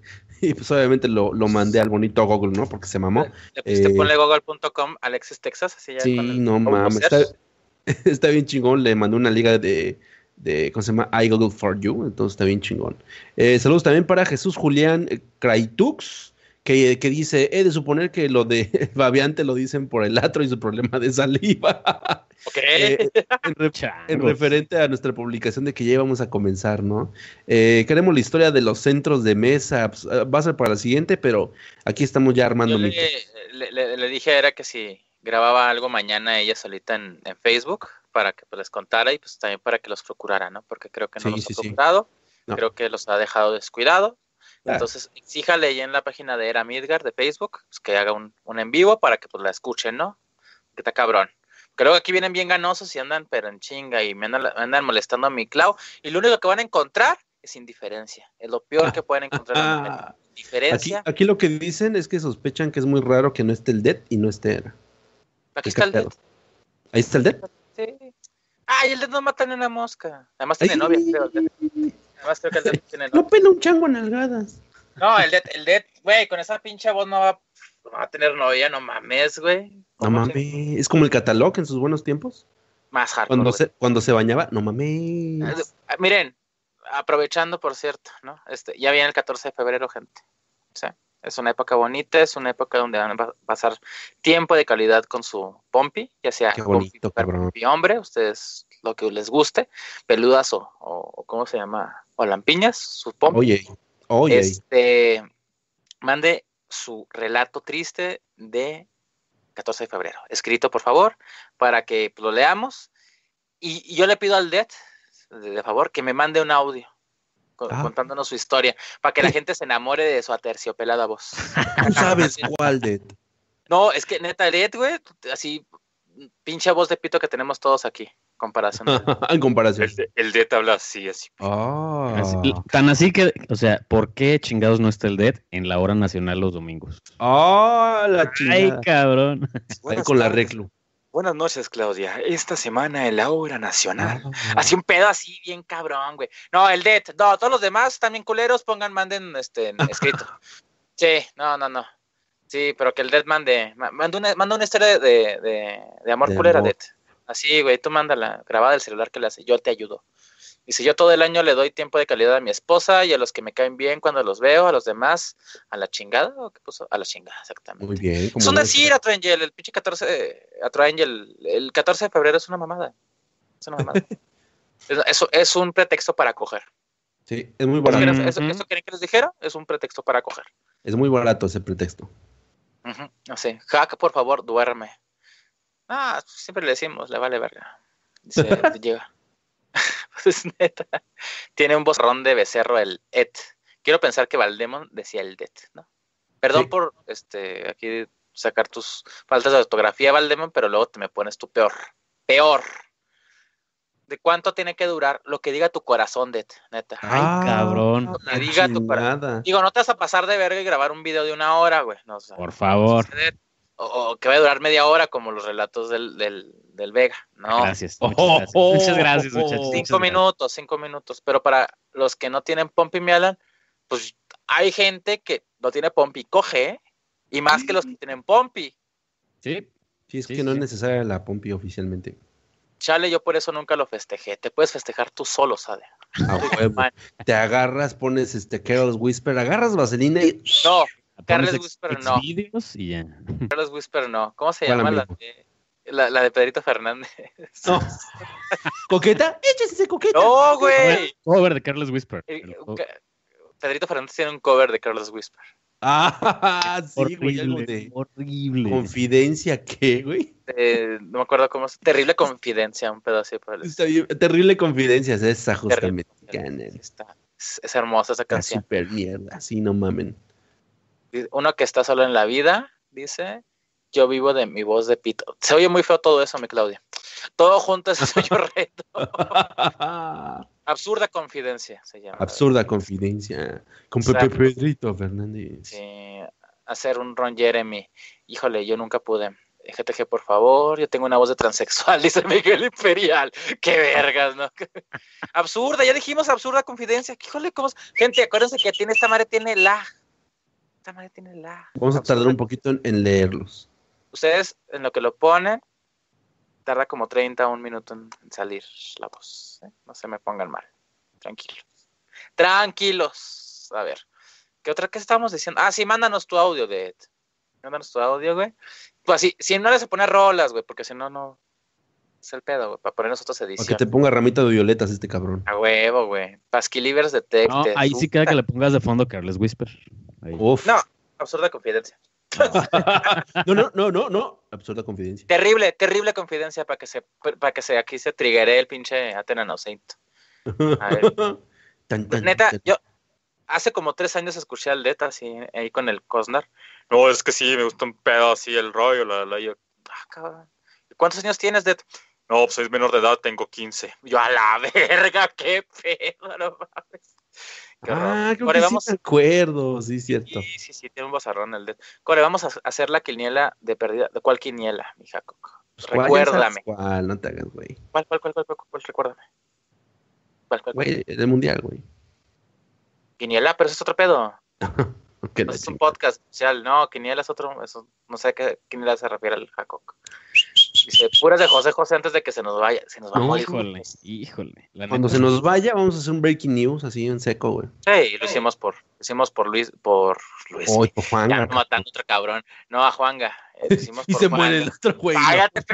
Y pues obviamente lo mandé al bonito Google, ¿no? Porque se mamó. Le pusiste ponle google.com Alexis Texas, así ya. Sí, no mames, está bien chingón. Le mandé una liga de ¿cómo se llama? I Google for You, entonces está bien chingón. Saludos también para Jesús Julián Craitux, que dice, he de suponer que lo de babeante lo dicen por el atro y su problema de saliva. Okay. En referente a nuestra publicación de que ya íbamos a comenzar, ¿no? Queremos la historia de los centros de mesa. Va a ser para la siguiente, pero aquí estamos ya armando. Yo le dije era que si grababa algo mañana ella solita en Facebook para que pues, les contara y pues también para que los procurara, ¿no? Porque creo que no los ha procurado, no. Creo que los ha dejado descuidado. Entonces, exíjale ya en la página de Era Midgar de Facebook, pues que haga un en vivo para que pues la escuchen, ¿no? Que está cabrón. Creo que aquí vienen bien ganosos y andan pero en chinga y me andan molestando a mi Clau. Y lo único que van a encontrar es indiferencia. Es lo peor que pueden encontrar. Indiferencia. Aquí lo que dicen es que sospechan que es muy raro que no esté el Dead y no esté Era. Aquí está el Dead. ¿Ahí está el Dead? Sí. Ah, y el Dead no mata ni una mosca. Además tiene novia, creo. Además creo que el Dead tiene novia. No pela un chango en nalgadas. No, el Dead, güey, con esa pinche voz no va a tener novia, no mames, güey. No mames, es como el Catalog en sus buenos tiempos. Más hardcore. Cuando se bañaba, no mames. Miren, aprovechando, por cierto, ¿no? Ya viene el 14 de febrero, gente. O sea, es una época bonita, es una época donde van a pasar tiempo de calidad con su pompi, ya sea bonito, pompi hombre, ustedes lo que les guste, peludas o ¿cómo se llama? O lampiñas, sus pompi. Oye. Mande su relato triste de 14 de febrero, escrito por favor, para que lo leamos, y yo le pido al Dead, de favor, que me mande un audio contándonos su historia, para que la gente se enamore de su aterciopelada voz. ¿Tú sabes cuál, Dead? No, es que neta, Dead, güey, así, pinche voz de pito que tenemos todos aquí, comparación. En comparación. El Dead habla así. Oh. Tan así que, o sea, ¿por qué chingados no está el Dead en la hora nacional los domingos? ¡Oh, la chingada! ¡Ay, cabrón! Ahí con la reclu. Buenas noches, Claudia. Esta semana en la hora nacional. Así un pedo así, bien cabrón, güey. No, el Dead. No, todos los demás también culeros, manden escrito. Sí, no. Sí, pero que el Dead mande una historia de amor de culera, amor. Dead. Así, güey, tú mándala, grabada del celular que le hace, yo te ayudo. Y si yo todo el año le doy tiempo de calidad a mi esposa y a los que me caen bien cuando los veo, a los demás, a la chingada, ¿o qué puso? A la chingada, exactamente. Muy bien. Es un decir, Atroangel, el pinche 14, Atroangel, el 14 de febrero es una mamada. Es una mamada. es un pretexto para coger. Sí, es muy barato. ¿Esto quieren que les dijera? Es un pretexto para coger. Es muy barato ese pretexto. Sí. Jack, por favor, duerme. Ah, siempre le decimos, le vale verga. Dice, llega. Pues neta, tiene un bozarrón de becerro el Ed. Quiero pensar que Valdemón decía el Det, ¿no? Perdón sí. Por aquí sacar tus faltas de ortografía, Valdemón, pero luego te me pones tu peor. Peor. ¿De cuánto tiene que durar lo que diga tu corazón, Det? Neta. Ay, cabrón. No diga tu corazón. Digo, no te vas a pasar de verga y grabar un video de 1 hora, güey. No, o sea, por favor. O que va a durar media hora como los relatos del Vega, ¿no? Gracias, muchas gracias, muchachos. 5 minutos, pero para los que no tienen pompi, me hablan, pues hay gente que no tiene pompi, coge, ¿eh? Y más que los que tienen pompi. Sí, no es necesaria la pompi oficialmente. Chale, yo por eso nunca lo festejé. Te puedes festejar tú solo, ¿sabes? Te agarras, pones Carlos Whisper, agarras vaselina y... No. Carlos Whisper no. Y ya. Carlos Whisper no. ¿Cómo se llama la de Pedrito Fernández? No. ¿Coqueta? ¡Échese Coqueta! ¡No, güey! Cover de Carlos Whisper. Pedrito Fernández tiene un cover de Carlos Whisper. Ah, sí, güey. Horrible. ¿Confidencia qué, güey? No me acuerdo cómo es. Terrible confidencia, un pedacito. Terrible confidencia, es esa justamente. Es hermosa esa canción. Super mierda, así no mamen. Uno que está solo en la vida, dice, yo vivo de mi voz de pito. Se oye muy feo todo eso, mi Claudia. Todo junto es un reto. Absurda confidencia se llama. Absurda confidencia. Con Pedrito Fernández. Sí, hacer un Ron Jeremy. Híjole, yo nunca pude. GTG, por favor, yo tengo una voz de transexual, dice Miguel Imperial. ¡Qué vergas, no! Absurda, ya dijimos absurda confidencia. Híjole, ¿cómo? Gente, acuérdense que esta madre tiene la... Vamos a tardar un poquito en leerlos. Ustedes, en lo que lo ponen, tarda como 30 o un minuto en salir la voz, ¿eh? No se me pongan mal. Tranquilos. A ver, ¿qué estábamos diciendo? Ah, sí, mándanos tu audio, Dead. Mándanos tu audio, güey. Pues así, si no les pone rolas, güey, porque si no... Es el pedo, güey, para poner nosotros edición. Para que te ponga ramita de violetas este cabrón. A huevo, güey. Pasquilivers de Tech. No, ahí sí queda que le pongas de fondo Carlos Whisper. Ahí. Uf. No, absurda confidencia. No. Absurda confidencia. Terrible confidencia para que se aquí se triggeré el pinche Atenanoceito. A ver. Neta, yo hace como 3 años escuché al Leta así, ahí con el Cosnar. No, es que sí, me gusta un pedo así, el rollo, yo. Ah, cabrón. ¿Cuántos años tienes, Dead? No, pues soy menor de edad, tengo 15. Yo, a la verga, qué pedo, no mames. Creo que vamos... sí me acuerdo, sí, cierto. Sí, tiene un bazarrón el Dead. Corre, vamos a hacer la quiniela de perdida. ¿De cuál quiniela, mi Jacob? Pues, recuérdame. ¿Cuál? No te hagas, güey. ¿Cuál? Recuérdame. ¿Cuál? Güey, del mundial, güey. Quiniela, pero eso es otro pedo. No es un podcast especial, no, Quinielas otro, eso, no sé a qué Quinielas se refiere el Jacob. Dice, puras de José José antes de que se nos vaya, se nos va. Híjole, híjole. Cuando se nos vaya vamos a hacer un breaking news así en seco, güey. Sí, lo hicimos por Luis, Oy, por Juanga. Ya no matando otro cabrón, no a Juanga. Lo hicimos y por se muere el otro güey. Págate,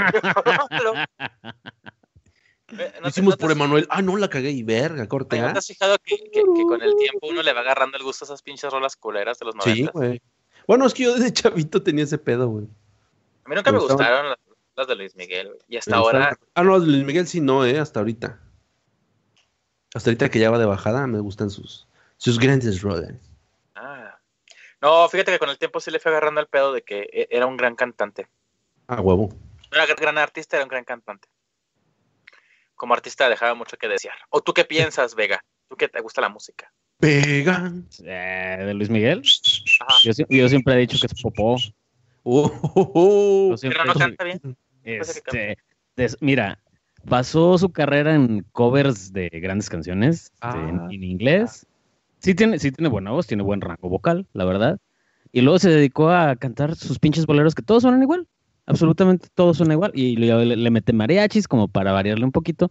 ¿no hicimos por Emanuel? Ah, no, la cagué y verga, corte. ¿No te has fijado que con el tiempo uno le va agarrando el gusto a esas pinches rolas culeras de los 90? Sí, güey. Bueno, es que yo desde chavito tenía ese pedo, güey. A mí nunca me gustaron las de Luis Miguel, güey. Y hasta ahora... Ah, no, las de Luis Miguel sí no, hasta ahorita. Hasta ahorita que ya va de bajada, me gustan sus grandes rolas. Ah. No, fíjate que con el tiempo sí le fue agarrando el pedo de que era un gran cantante. Ah, huevo. No era gran artista, era un gran cantante. Como artista dejaba mucho que desear. ¿O tú qué piensas, Vega? ¿Tú qué te gusta la música? Vega. ¿De Luis Miguel? Ajá. Yo siempre he dicho que es popó. Pero no canta bien. Mira, basó su carrera en covers de grandes canciones en inglés. Sí tiene buena voz, tiene buen rango vocal, la verdad. Y luego se dedicó a cantar sus pinches boleros que todos suenan igual. Absolutamente todos suena igual. Y le mete mariachis como para variarle un poquito.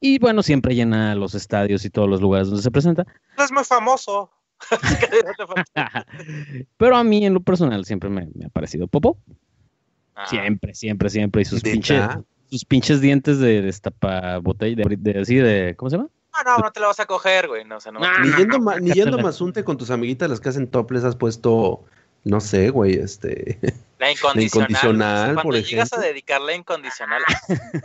Y bueno, siempre llena los estadios y todos los lugares donde se presenta. No es muy famoso. Pero a mí en lo personal siempre me ha parecido popó. Siempre. Y sus pinches dientes de destapabotella, de ¿cómo se llama? No te lo vas a coger, güey. No, o sea, ni yendo más unte con tus amiguitas las que hacen toples has puesto... No sé, güey, La incondicional, por ejemplo. Cuando llegas a dedicarle a incondicional,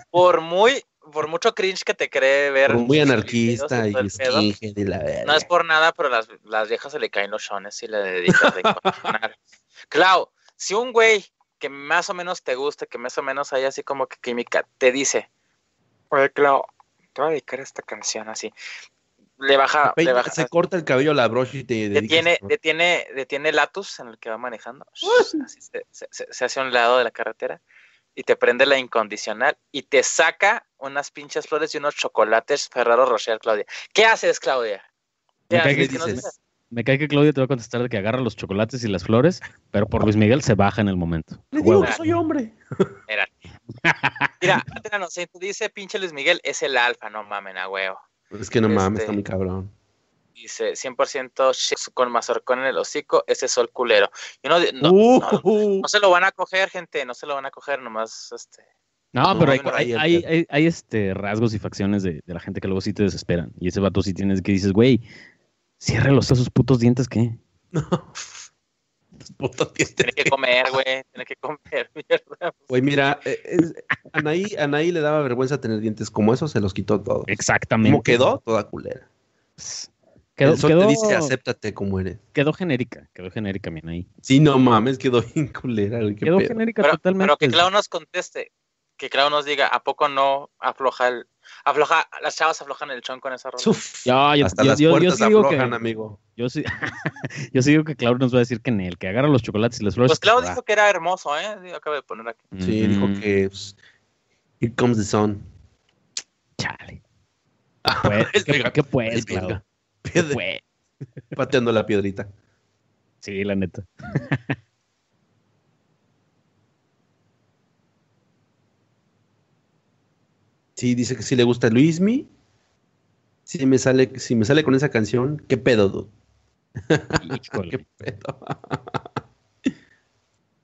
por mucho cringe que te cree ver... Por muy anarquista y skinhead y la verga. No es por nada, pero las viejas se le caen los chones y le dedicas de incondicional. Clau, si un güey que más o menos te gusta, que más o menos hay así como que química, te dice, oye, Clau, te voy a dedicar a esta canción así... Le baja. Se corta el cabello a la brocha y te detiene el Atus en el que va manejando. Así se hace a un lado de la carretera y te prende la incondicional y te saca unas pinches flores y unos chocolates Ferrero Rocher, Claudia. ¿Qué haces, Claudia? Me cae que Claudia te va a contestar de que agarra los chocolates y las flores, pero por Luis Miguel se baja en el momento. Le digo que soy hombre. Mira, no sé, tú dice pinche Luis Miguel es el alfa, no mamen a huevo. Es que no mames, está muy cabrón. Dice, 100% con mazorcón en el hocico, ese sol culero. Y uno, no se lo van a coger, gente, no se lo van a coger, nomás, No, pero hay rasgos y facciones de la gente que luego sí te desesperan. Y ese vato sí tienes que dices, güey, ciérrelos a sus putos dientes, ¿qué? No. Tiene que comer, güey. Tiene que comer, mierda. Güey, mira, Anaí le daba vergüenza tener dientes como eso, se los quitó todo. Exactamente. Como quedó toda culera. Te dice, acéptate como eres. Quedó genérica, mi Anaí. Sí, no mames, quedó bien culera. Quedó pedo. Genérica pero, totalmente. Pero que Clau nos conteste, que Clau nos diga, ¿a poco no afloja, las chavas aflojan el chon con esa ropa? Hasta las puertas aflojan, amigo. Yo sí digo que Clau nos va a decir que en el que agarra los chocolates y las flores. Pues Clau dijo que era hermoso, acabo de poner aquí. Sí, dijo que here comes the sun. Chale. ¿Qué puedes, Clau? Pues. Pateando la piedrita. Sí, la neta. Sí, dice que sí le gusta Luismi. Si me sale con esa canción, ¿qué pedo, dude?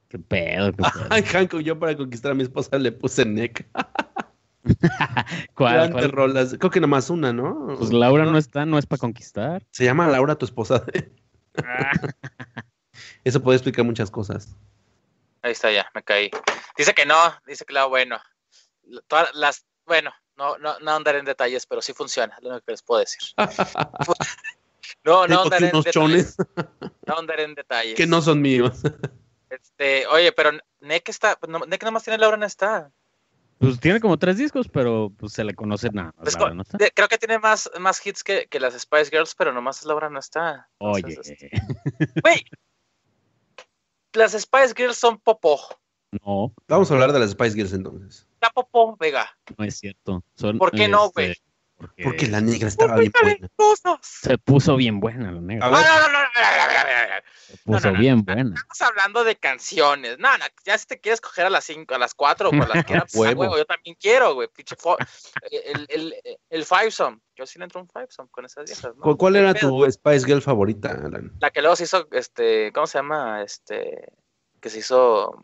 ¿Qué pedo? Ay, Hanko, yo para conquistar a mi esposa le puse neck. ¿Cuál? Rolas. Creo que nomás una, ¿no? Pues Laura no está, no es para conquistar. Se llama Laura tu esposa. Eso puede explicar muchas cosas. Ahí está ya, me caí. Dice que no, dice que bueno. Todas las... Bueno, no andaré en detalles, pero sí funciona, lo único que les puedo decir. No andaré en detalles. Que no son míos. Oye, pero Nick nomás tiene Laura no está. Pues tiene como 3 discos, pero pues, se le conoce nada. Laura no está. Creo que tiene más hits que las Spice Girls, pero nomás Laura no está. Entonces, oye. Güey, las Spice Girls son popó. No. Vamos a hablar de las Spice Girls entonces. Está popó, Vega. No es cierto. ¿Por qué no, güey? Porque la negra estaba bien buena. Se puso bien buena la negra. Ah, no, Puso bien buena. Estamos hablando de canciones. No, ya si te quieres coger a las 5, a las 4 o a las que era, pues, yo también quiero, güey. El fivesome. Yo sí le entro un fivesome con esas viejas, ¿no? ¿Cuál era tu Spice Girl favorita, Alan? La que luego se hizo, ¿cómo se llama? Que se hizo,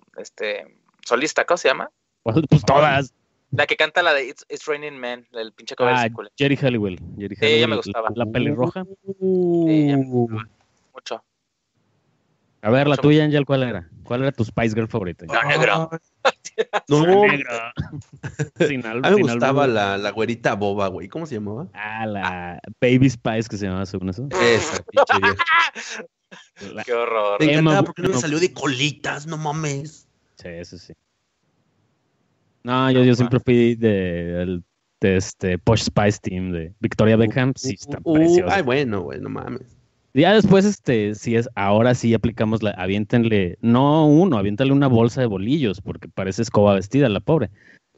solista, ¿cómo se llama? Pues todas. La que canta la de It's Raining Men, el pinche cover circular. Jerry Halliwell. Ella me gustaba. La pelirroja. Ella me gustaba mucho. A ver, la tuya, Angel, ¿cuál era? ¿Cuál era tu Spice Girl favorita? La negra. No, negra. A mí me gustaba la güerita boba, güey. ¿Cómo se llamaba? La Baby Spice, que se llamaba, según eso. Esa, pinche vieja. Qué horror. Me encantaba porque no me salió de colitas, no mames. Sí, eso sí. No, yo siempre fui de este Posh Spice Team de Victoria Beckham. Sí, está preciosa. Ay, bueno, güey, no mames. Ya después, si es, ahora sí aplicamos aviéntenle, no uno, aviéntale una bolsa de bolillos, porque parece escoba vestida, la pobre.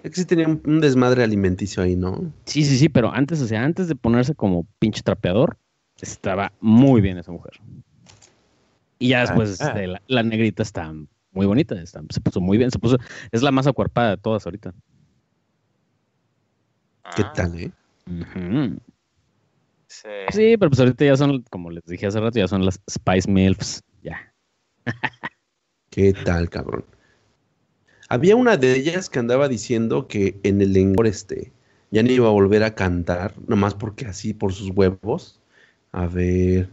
Es que sí tenía un desmadre alimenticio ahí, ¿no? Sí, pero antes, antes de ponerse como pinche trapeador, estaba muy bien esa mujer. Y ya después, la negrita está muy bonita, se puso muy bien, es la más acuerpada de todas ahorita. ¿Qué tal, Uh-huh. Sí, pero pues ahorita ya son, como les dije hace rato, ya son las Spice Milfs, ya. ¿Qué tal, cabrón? Había una de ellas que andaba diciendo que en el Encore ya no iba a volver a cantar, nomás porque así, por sus huevos. A ver...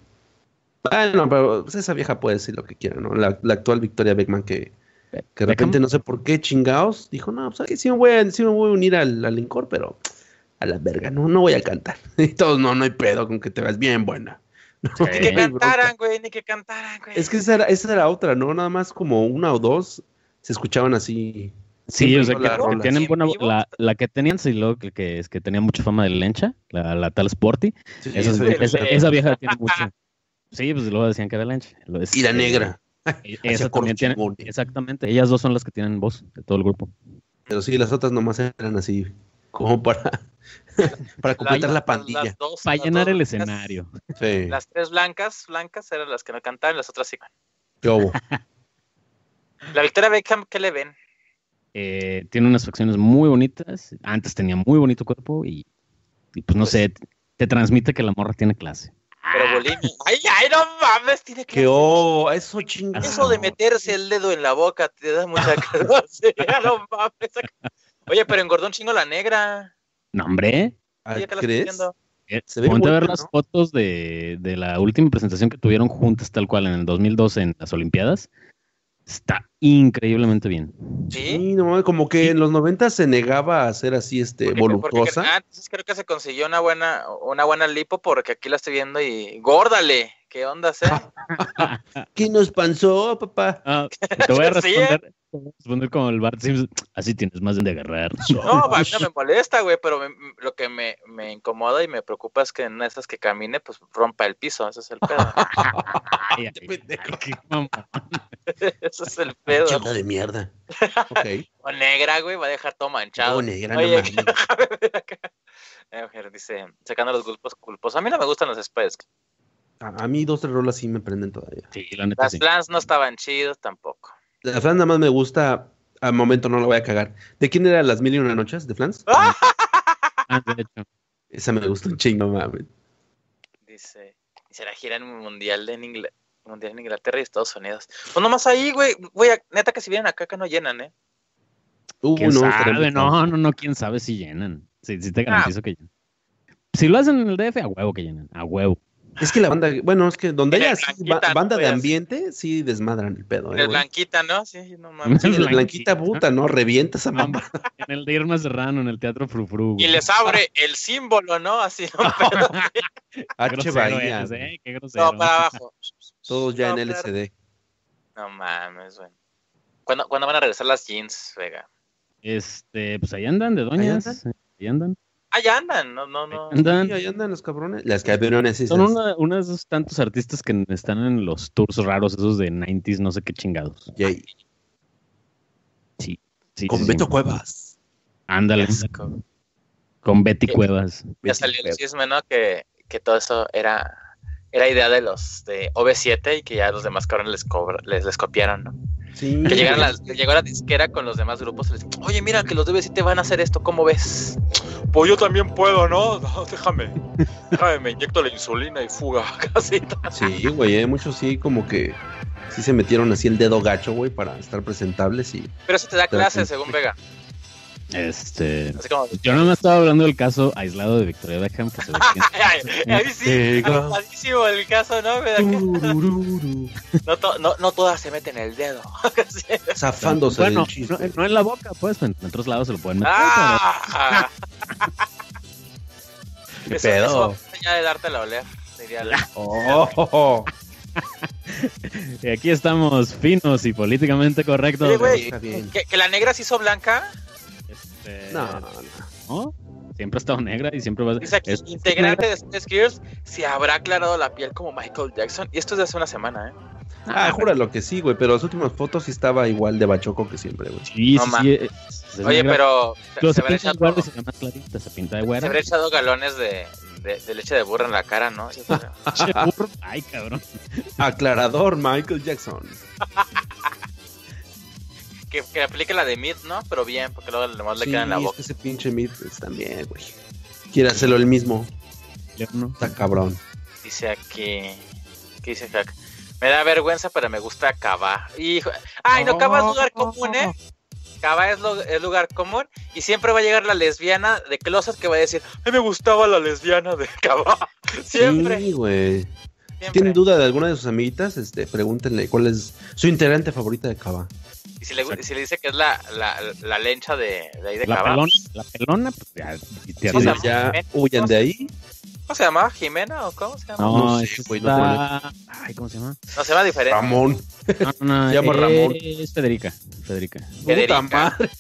Bueno, pero pues esa vieja puede decir lo que quiera, ¿no? La actual Victoria Beckman que de repente no sé por qué chingados dijo, no, pues aquí sí me voy a unir al Encore, pero a la verga, no voy a cantar. Y todos, no hay pedo con que te veas bien buena. No, sí. Ni que cantaran, güey. Es que esa era otra, ¿no? Nada más como una o dos se escuchaban así. Sí, o sea, que tienen buena, la que tenían, sí, que es que tenía mucha fama de lencha, la tal Sporty. Sí, esa vieja tiene mucho. Sí, pues luego decían que era Lange. Y la negra. Esa también tiene, exactamente. Ellas dos son las que tienen voz de todo el grupo. Pero sí, las otras nomás eran así, como para completar la pandilla. Para llenar el escenario. Sí. Las tres blancas eran las que no cantaban, las otras sí. ¿Qué hubo? La Victoria Beckham, ¿qué le ven? Tiene unas facciones muy bonitas. Antes tenía muy bonito cuerpo y pues no sé, te transmite que la morra tiene clase. Pero Bolini, ay, no mames, tiene que... eso chingado. Eso de meterse el dedo en la boca te da mucha clase. No mames. Oye, pero engordó un chingo la negra. No, hombre. ¿Crees? Ponte a ver las fotos de la última presentación que tuvieron juntas tal cual en el 2012 en las Olimpiadas. Está increíblemente bien. Sí, no, como que en los 90 se negaba a ser así voluptuosa. Entonces creo que se consiguió una buena lipo, porque aquí la estoy viendo y górdale, ¿qué onda? ¿Qué nos pasó, papá? Ah, te voy a responder como el Bart Simpson, así tienes más de agarrar. No, a mí no me molesta, güey, pero lo que me incomoda y me preocupa es que en esas que camine, pues rompa el piso, ese es el pedo. Eso es el pedo. Chata de mierda. Okay. O negra, güey, va a dejar todo manchado. O negra, oye, dice, sacando los culpos. A mí no me gustan los Spice. A mí 2-3 rolas sí me prenden todavía. Sí, la neta, las Flans no estaban chidos tampoco. La Flans nada más me gusta. Al momento no la voy a cagar. ¿De quién eran las 1001 noches de Flans? De hecho. Esa me gusta un chingo, mames. Dice, se la gira en un mundial en Inglaterra. Mundial en Inglaterra y Estados Unidos. Pues nomás ahí, güey, neta que si vienen acá que no llenan, ¿eh? ¿Quién sabe? No, quién sabe si llenan. Sí te garantizo que llenan. Si lo hacen en el DF, a huevo que llenan, a huevo. Es que la banda, bueno, es que donde haya banda de ambiente, sí desmadran el pedo. El Blanquita, ¿no? Sí, no mames. El Blanquita puta, ¿no? Revienta esa mamá. En el de Irma Serrano, en el Teatro Frufru. Y les abre el símbolo, ¿no? Así, no, pero... H. Bahía. Qué grosero. No, para abajo. Todos ya en LCD. No mames, güey. ¿Cuándo van a regresar las jeans, Vega? Pues ahí andan de doñas. Ahí andan. Allá andan, no. Ahí andan los cabrones. Las cabrones. Son una de esos tantos artistas que están en los tours raros, esos de 90s, no sé qué chingados. Yay. Sí. Con Beto Cuevas. Ándale. Con Betty Cuevas. Ya salió el chisme, ¿no? Que todo eso era era idea de los de OV7 y que ya los demás cabrones les copiaron, ¿no? Sí. Que llegó la disquera con los demás grupos y les dijo, oye, mira, que los de OV7 van a hacer esto, ¿cómo ves? Pues yo también puedo, ¿no? No, déjame, me inyecto la insulina y fuga, casi. Sí, güey, muchos sí, como que sí se metieron así el dedo gacho, güey, para estar presentables y... Pero eso te da clase, según Vega. Yo no me estaba hablando del caso aislado de Victoria Beckham. Ahí sí, aislado el caso, ¿no? No todas se meten el dedo. Zafándose. Bueno, no en la boca, pues, en otros lados se lo pueden meter. ¡Ah! ¡Qué pedo! Ya de dártela a oler, diría. ¡Oh! Y aquí estamos finos y políticamente correctos. ¿Que la negra se hizo blanca? No. Siempre ha estado negra y siempre va a ser. Aquí, integrante de Stone Skiers se habrá aclarado la piel como Michael Jackson. Y esto es de hace una semana, ¿eh? Júralo que sí, güey. Pero las últimas fotos sí estaba igual de bachoco que siempre, güey. Sí. Oye, negra, pero. Se pinta de güera y se ve más clarita. Se pinta de güera. Se habrá echado galones de leche de burra en la cara, ¿no? Leche de burro. Ay, cabrón. Aclarador, Michael Jackson. Que aplique la de Mid, ¿no? Pero bien, porque luego además le queda en la boca. Sí, ese pinche Mid también, güey. Quiere hacerlo él mismo. ¿No? Está cabrón. Dice aquí... ¿Qué dice acá? Me da vergüenza, pero me gusta acabar. Hijo... ¡Ay, no! Cava es lugar común, ¿eh? Cava es lugar común. Y siempre va a llegar la lesbiana de closet que va a decir... ¡Ay, me gustaba la lesbiana de Cava! Siempre. Sí, güey. ¿Tienen duda de alguna de sus amiguitas? Pregúntenle cuál es su integrante favorita de Cava. Y si le dice que es la lencha de ahí de Cabal. La pelona, pues ya huyen de ahí. ¿Cómo se llamaba? ¿Jimena o cómo se llama? No, sí, güey, no. Ay, ¿cómo se llama? No, se llama diferente. Ramón. No, se llama Ramón. Es Federica. Madre.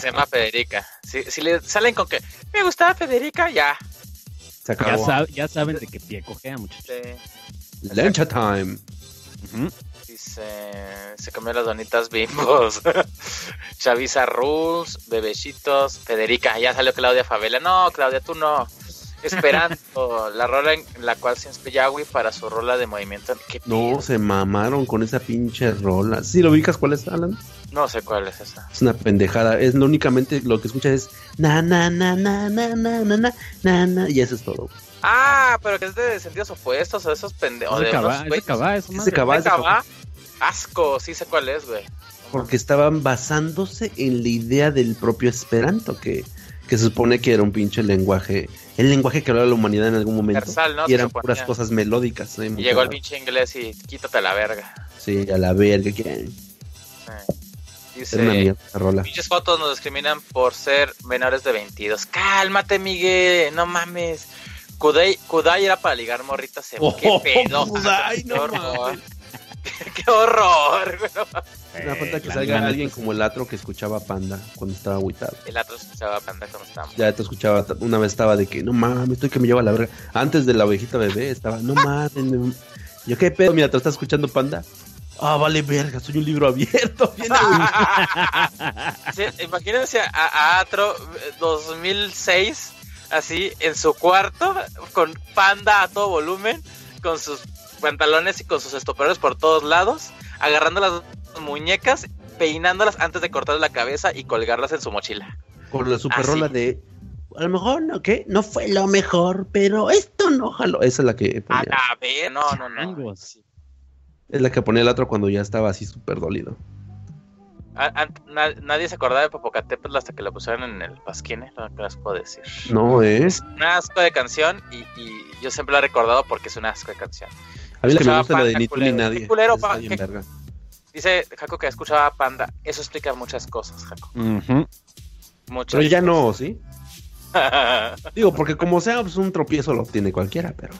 Se llama Federica. Si le salen con que me gustaba Federica, ya. Se acabó. Ya saben de qué pie cojea, muchachos. Sí. Lencha time. Uh-huh. Se comió las donitas bimbos. Chavisa Rules, Bebecitos, Federica. Ya salió Claudia Favela. No, Claudia, tú no. Esperando la rola en la cual se inspiró Yagüi para su rola de movimiento. No, se mamaron con esa pinche rola. ¿Sí lo ubicas cuál es, Alan? No sé cuál es esa. Es una pendejada. Es únicamente lo que escuchas es na na na na na na na na na y eso es todo. Ah, pero que es de sentidos opuestos a esos pendejos. Es de Cabá. Asco, sí sé cuál es, güey. Porque estaban basándose en la idea del propio Esperanto, que se supone que era un pinche lenguaje, el lenguaje que hablaba la humanidad en algún momento. Universal, ¿no? Y eran puras cosas melódicas. Y llegó el pinche inglés y quítate a la verga. Sí, a la verga. Dice, era una mierda esa rola. Pinches fotos nos discriminan por ser menores de 22. Cálmate, Miguel, no mames. Kudai era para ligar morritas. ¡Qué pedo! ¡Kudai, no mames! ¡Qué horror! Una falta que salga alguien como el Atro que escuchaba Panda cuando estaba agüitado. El Atro escuchaba Panda cuando estaba... Ya te escuchaba, una vez estaba de que, no mames, estoy que me lleva a la verga. Antes de la ovejita bebé estaba, no mames, yo qué pedo, mira, te estás escuchando Panda. Ah, vale verga, soy un libro abierto. Sí, imagínense a Atro 2006, así, en su cuarto, con Panda a todo volumen, con sus... pantalones y con sus estoperos por todos lados, agarrando las muñecas, peinándolas antes de cortar la cabeza y colgarlas en su mochila. Con la super rola de a lo mejor no, ¿qué? No fue lo mejor, pero esto no jaló. Esa es la que ponía. A la vez, no. Sí. Es la que ponía el otro cuando ya estaba así súper dolido. Nadie se acordaba de Popocatépetl hasta que la pusieron en el pasquín, no te las puedo decir. No es un asco de canción y yo siempre la he recordado porque es un asco de canción. A mí la que me gusta, Panda, la de ni tú ni nadie. Dice Jaco que escuchaba Panda. Eso explica muchas cosas, Jaco. Uh-huh. Muchas. Pero ya cosas. No, ¿sí? Digo, porque como sea, pues un tropiezo lo obtiene cualquiera, pero...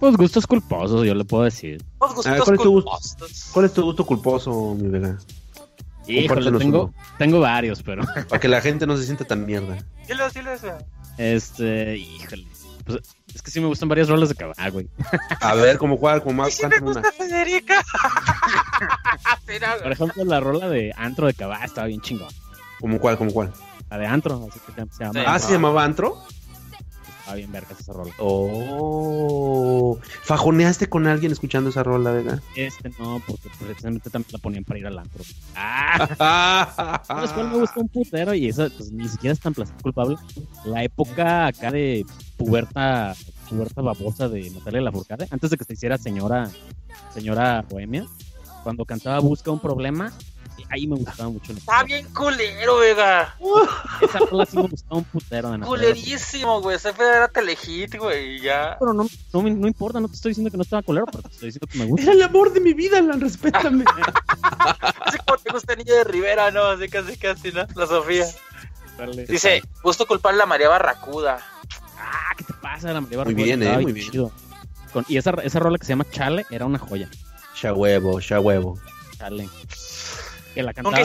Pues gustos culposos, yo le puedo decir. ¿Cuál es tu gusto culposo, mi Vega? Híjole, tengo varios, pero... Para que la gente no se sienta tan mierda. Diles. Híjole. Pues... Es que sí me gustan varias rolas de Cabal, güey. A ver, ¿cómo cuál? ¿Cómo más? ¿Y si me gusta una? Federica. Por ejemplo, la rola de Antro de Cabal estaba bien chingón. ¿Cómo cuál? La de Antro. Así que se llamaba. ¿Se llamaba Antro? Está bien vergas esa rola. Oh, fajoneaste con alguien escuchando esa rola, ¿verdad? No, porque precisamente también la ponían para ir al antro. Ah, ¿sabes cuál me gustó un putero? Y eso pues, ni siquiera es tan placer culpable. La época acá de puberta babosa de Natalia Lafourcade, antes de que se hiciera señora bohemia, cuando cantaba Busca un problema. Ahí me gustaba mucho. Está bien culero, Vega. Esa rola sí me gustaba un putero. De culerísimo, güey. Ese fue era Telehit, güey. Ya. Pero no importa, no te estoy diciendo que no estaba culero, pero te estoy diciendo que me gusta. Era el amor de mi vida, Alan, respétame. Así como te gusta Niño de Rivera, ¿no? Así casi, ¿no? La Sofía. Dale. Dice, gusto culpable a María Barracuda. Ah, ¿qué te pasa? La María Barracuda. Muy bien, muy bien. Chido. Y esa rola que se llama Chale era una joya. Ya huevo. Chale. Que la cantaba,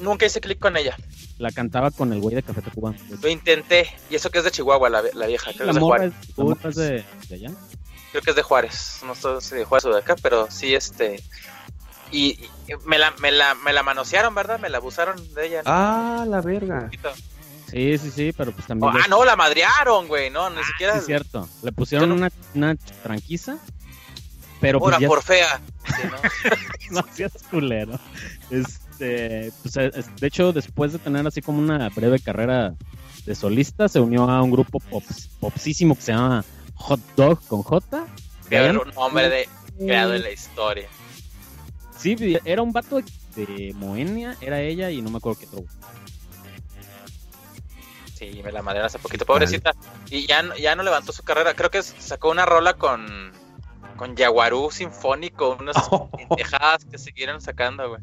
nunca hice clic con ella. La cantaba con el güey de Café Tacuba. Lo intenté. Y eso que es de Chihuahua, la vieja. Creo que es de Juárez. ¿Es de allá? Creo que es de Juárez. No sé si de Juárez o de acá, pero sí, Y me la manosearon, ¿verdad? Me la abusaron de ella. ¿No? Ah, la verga. Sí, pero pues también... Oh, no, la madrearon, güey. No, ni siquiera... Sí, es cierto. Le pusieron una tranquiza. Pero ahora pues por fea. No seas culero. Pues, de hecho, después de tener así como una breve carrera de solista, se unió a un grupo popsísimo que se llama Hot Dog con J. Era un hombre creado en la historia. Sí, era un vato de Moenia, era ella y no me acuerdo qué otro. Sí, me la madera hace poquito, pobrecita. Y ya no levantó su carrera. Creo que sacó una rola con Yaguarú Sinfónico, unas pendejadas que siguieron sacando, güey.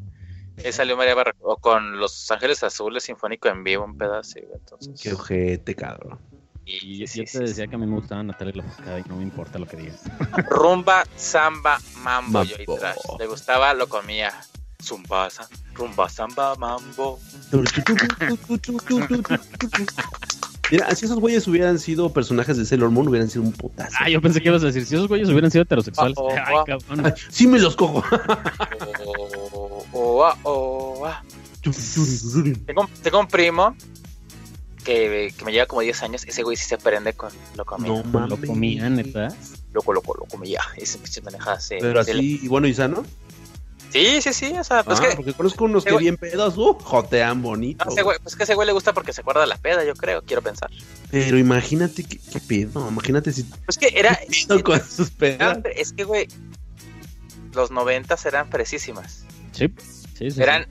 Ahí salió María Barracuda con Los Ángeles Azules Sinfónico en vivo, un pedazo, güey. Entonces... Qué ojete, cabrón. Y yo te decía que a mí me gustaba Natalia Lafourcade y no me importa lo que digas. Rumba, samba, mambo. Yo y trash. Le gustaba, lo comía. Zumba, rumba, samba, mambo. Mira, si esos güeyes hubieran sido personajes de Sailor Moon, hubieran sido un putazo. Ah, yo pensé que ibas a decir, si esos güeyes hubieran sido heterosexuales. Ay, cabrón. Sí me los cojo. Tengo un primo que me lleva como 10 años. Ese güey sí se prende con lo comía. No mames. Lo comía, neta. Lo comía. Ese pinche manejada. Pero así, y bueno, ¿y sano? Sí, o sea, pues que... porque conozco unos que bien pedos, jotean bonito. No, güey, pues que ese güey le gusta porque se acuerda la peda, yo creo, quiero pensar. Pero imagínate qué pedo, imagínate si... Pues que era... con sus pedas. Es que, güey, los 90s eran fresísimas. Sí. Eran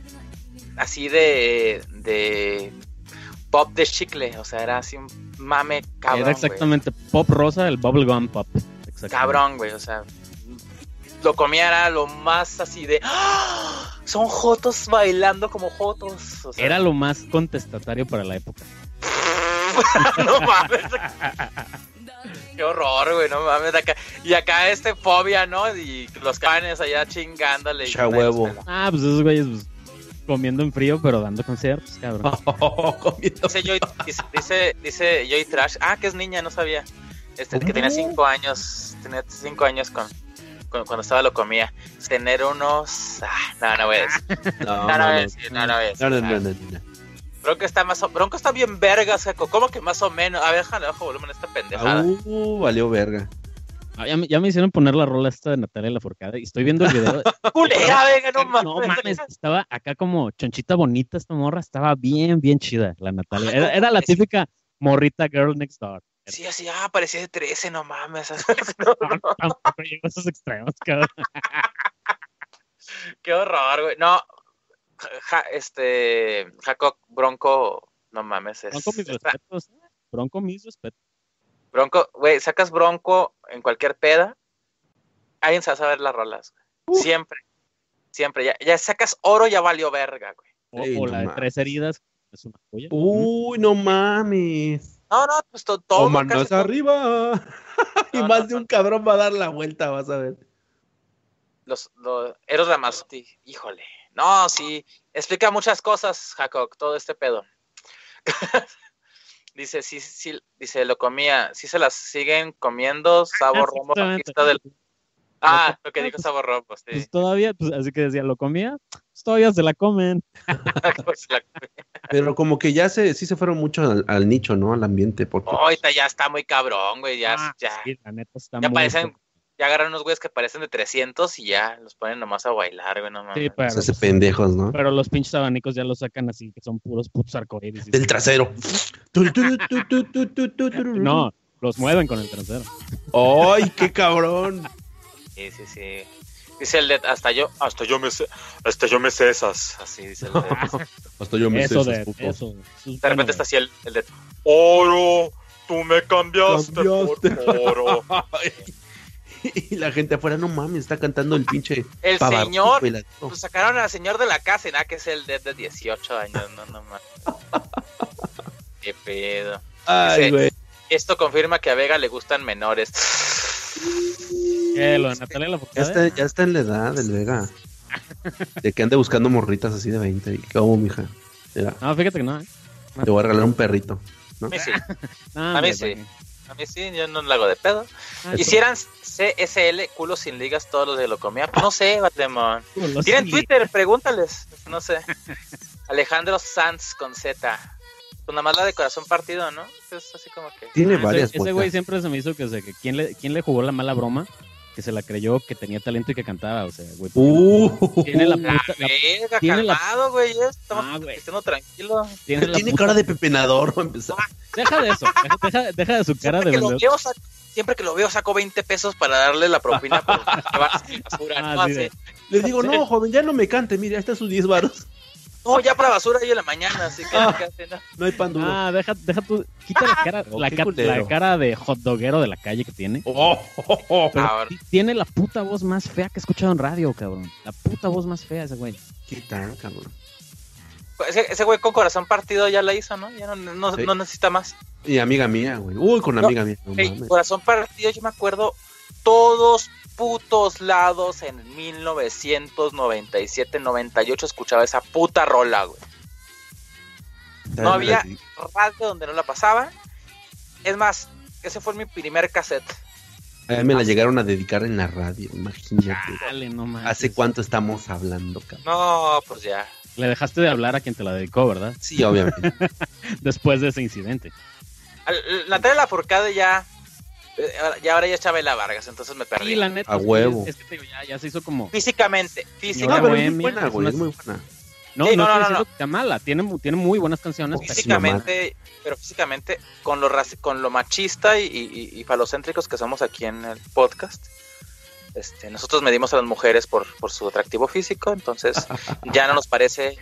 así de pop de chicle, o sea, era así un mame cabrón, era exactamente, güey. Pop rosa, el bubblegum pop. Cabrón, güey, o sea... Lo comía era lo más así de... ¡Ah! Son jotos bailando como jotos. O sea, era lo más contestatario para la época. No mames. Qué horror, güey, no mames. Acá. Y acá fobia, ¿no? Y los canes allá chingándole. Ya huevo. Pues esos güeyes comiendo en frío, pero dando conciertos, cabrón. Dice Joy Trash. Ah, que es niña, no sabía. Que tenía 5 años. Tenía 5 años cuando estaba lo comía, tener unos... no voy a decir. No. Bronco está bien verga, saco. ¿Cómo que más o menos? A ver, déjale bajo volumen esta pendejada. Valió verga. Ya me hicieron poner la rola esta de Natalia Lafourcade y estoy viendo el video. ¡Culera, venga, no mames! No mames, estaba acá como chonchita bonita esta morra, estaba bien, bien chida la Natalia. Era la típica morrita girl next door. Sí, así, parecía de 13, no mames. No llegó a esos extremos, cabrón. Qué horror, güey. No, Jacob Bronco, no mames. Bronco mis respetos. Bronco, güey, sacas Bronco en cualquier peda, alguien se va a saber las rolas. Siempre. Ya sacas Oro, ya valió verga, güey. O la de 3 heridas, es una joya. Uy, no mames. No, pues todo. O manos arriba. Y más de un cabrón va a dar la vuelta, vas a ver. Los Eros Ramazzotti, híjole. No, sí. Explica muchas cosas, Jacob, todo este pedo. Dice, sí, dice, lo comía. Sí se las siguen comiendo, Sabor Rombo. Lo que dijo Sabor Rombo, sí. Pues todavía, así que decía, lo comía. todavía se la comen. Pero como que ya sí se fueron mucho al nicho, ¿no? Al ambiente. Porque... ahorita ya está muy cabrón, güey. Sí, la neta está ya muy parecen, ya agarran unos güeyes que parecen de 300 y ya los ponen nomás a bailar, güey. No mames. Sí, pero, se hace pendejos, ¿no? Pero los pinches abanicos ya los sacan así, que son puros putos arcoíris. Del trasero. No, los mueven con el trasero. ¡Ay, qué cabrón! Sí, sí, sí. Dice el Dead, hasta yo me sé esas. Así dice el Dead. Hasta yo me sé esas, puto. Eso. De repente está así el Dead. Oro, tú me cambiaste. Por oro. Y la gente afuera, no mames, está cantando el pinche... El señor, pues sacaron al señor de la casa, y nada, que es el Dead de 18 años, no mames. Qué pedo. Ay, güey. Esto confirma que a Vega le gustan menores. ¿Qué, lo de Natalia la portada? Ya está en la edad del Vega. De que ande buscando morritas así de 20. ¿Qué hago, mija? Mira. No, fíjate que no, ¿eh? Te voy a regalar un perrito, ¿no? A mí sí. A mí sí, yo no la hago de pedo. Hicieran CSL, culos sin ligas, todos los de lo comía. No sé, Batman. Tienen Twitter, pregúntales. No sé. Alejandro Sanz con Z. Pues nada más la de corazón partido, ¿no? Es así como que... Tiene varias. Ese güey siempre se me hizo que ¿quién le jugó la mala broma? Que se la creyó, que tenía talento y que cantaba, o sea, güey. Tiene la puta... La tiene calmado, güey, estamos diciendo tranquilo. Tiene cara de pepenador, va a empezar. Deja de eso, deja de su cara de vendedor. Siempre que lo veo saco 20 pesos para darle la propina por basura. Le digo, no, joven, ya no me cante, mire, ahí están sus 10 varos. No, ya para basura yo en la mañana, así que no hay pan duro. Deja tú, quita la cara, la cara de hot doguero de la calle que tiene. Tiene la puta voz más fea que he escuchado en radio, cabrón. La puta voz más fea ese güey. ¿Qué tal, cabrón? Ese güey con corazón partido ya la hizo, ¿no? Ya no necesita más. Y amiga mía, güey. Uy, con amiga mía. No, corazón partido, yo me acuerdo todos putos lados en 1997, 98 escuchaba esa puta rola, güey. No había radio donde no la pasaba. Es más, ese fue mi primer cassette. A mí me la llegaron a dedicar en la radio, imagínate. Dale, no mames. ¿Hace cuánto estamos hablando, cabrón? No, pues ya. Le dejaste de hablar a quien te la dedicó, ¿verdad? Sí, obviamente. Después de ese incidente. Natalia Lafourcade ya ahora Chabela Vargas, entonces me perdí. Sí, la neta. A huevo. Es que te digo, ya se hizo como... Físicamente. No, pero es muy buena, güey, es muy buena. No. Está mala, tiene muy buenas canciones. Físicamente, con lo machista y falocéntricos que somos aquí en el podcast, nosotros medimos a las mujeres por su atractivo físico, entonces ya no nos parece...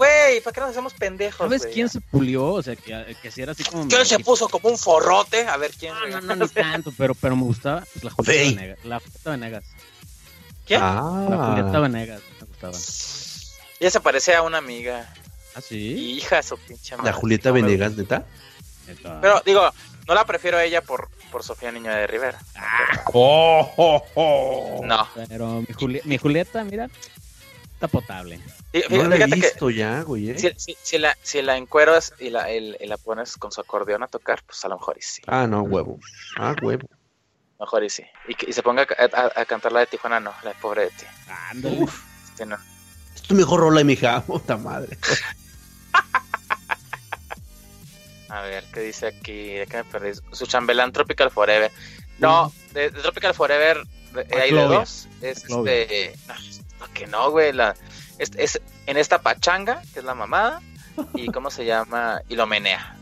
Güey, ¿para qué nos hacemos pendejos? ¿Sabes quién se pulió? O sea, que si era así como... ¿Quién se puso como un forrote? A ver quién... No tanto, pero me gustaba pues, la Julieta Venegas. La Julieta Venegas. ¿Quién? La Julieta Venegas, me gustaba. Ella se parecía a una amiga. ¿Ah, sí? Hija, su pinche madre. ¿La Julieta Venegas, neta? Pero, digo, no la prefiero a ella por Sofía Niño de Rivera. No. Pero mi Julieta, mira... Está potable. No la he visto ya, güey. Si la encueras y la pones con su acordeón a tocar, pues a lo mejor y sí. Ah, no, huevo. A lo mejor y sí. Y se ponga a cantar la de Tijuana, no, la pobre de ti. Ándale. No. Es tu mejor rola, mija. Puta madre. A ver, ¿qué dice aquí? ¿De qué me perdí? Su chambelán Tropical Forever. No, de Tropical Forever hay de dos. Es que no, güey, es en esta pachanga, que es la mamada, y ¿cómo se llama? Y lo menea.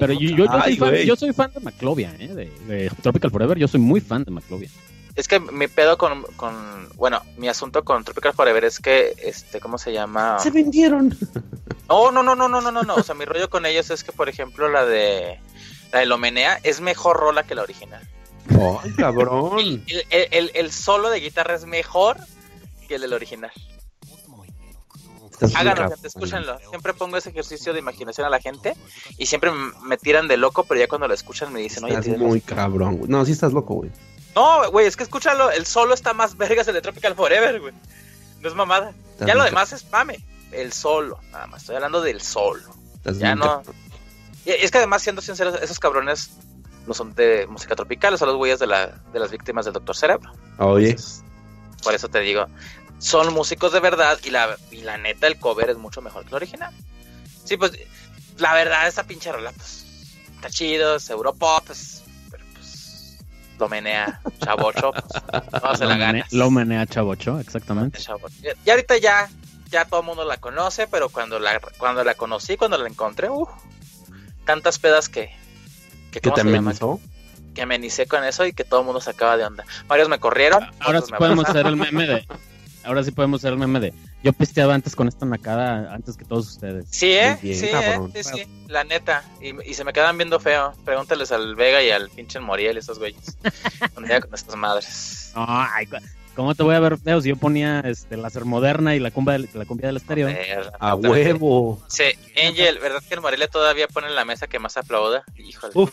Pero yo soy fan de Maclovia, de Tropical Forever, yo soy muy fan de Maclovia. Es que mi pedo mi asunto con Tropical Forever es que, ¿cómo se llama? Se vendieron. No, o sea, mi rollo con ellos es que, por ejemplo, la de lo menea es mejor rola que la original. ¡Oh, cabrón! El solo de guitarra es mejor que el del original. Háganlo, gente, escúchenlo. Siempre pongo ese ejercicio de imaginación a la gente y siempre me tiran de loco, pero ya cuando lo escuchan me dicen, oye, estás muy cabrón, güey. No, sí estás loco, güey. No, güey, es que escúchalo, el solo está más vergas el de Tropical Forever, güey. No es mamada. Ya lo demás es mame. El solo, nada más. Estoy hablando del solo. Ya no. Y es que además, siendo sinceros, esos cabrones no son de música tropical, son los güeyes de las víctimas del Doctor Cerebro. Oye. Por eso te digo, son músicos de verdad y la neta el cover es mucho mejor que el original. Sí, pues la verdad esa pinche rola pues está chido, es Europop, pues, pero pues lo menea Chavocho, pues, no se la gana. Lo menea Chavocho, exactamente. Y ahorita ya todo el mundo la conoce, pero cuando la conocí, cuando la encontré, tantas pedas que ¿cómo se llama? Que me inicié con eso y que todo el mundo se acaba de onda. Varios me corrieron. Ahora sí podemos hacer el meme de... Yo pisteaba antes con esta nacada antes que todos ustedes. Sí, sí, la neta. Y se me quedan viendo feo. Pregúntales al Vega y al pinche Moriel, esos güeyes. Con estas madres. Ay, ¿cómo te voy a ver feo? Si yo ponía láser moderna y la cumbia del estéreo. ¡A huevo! Sí, Angel, ¿verdad que el Moriel todavía pone en la mesa que más aplauda? Híjole. Uf.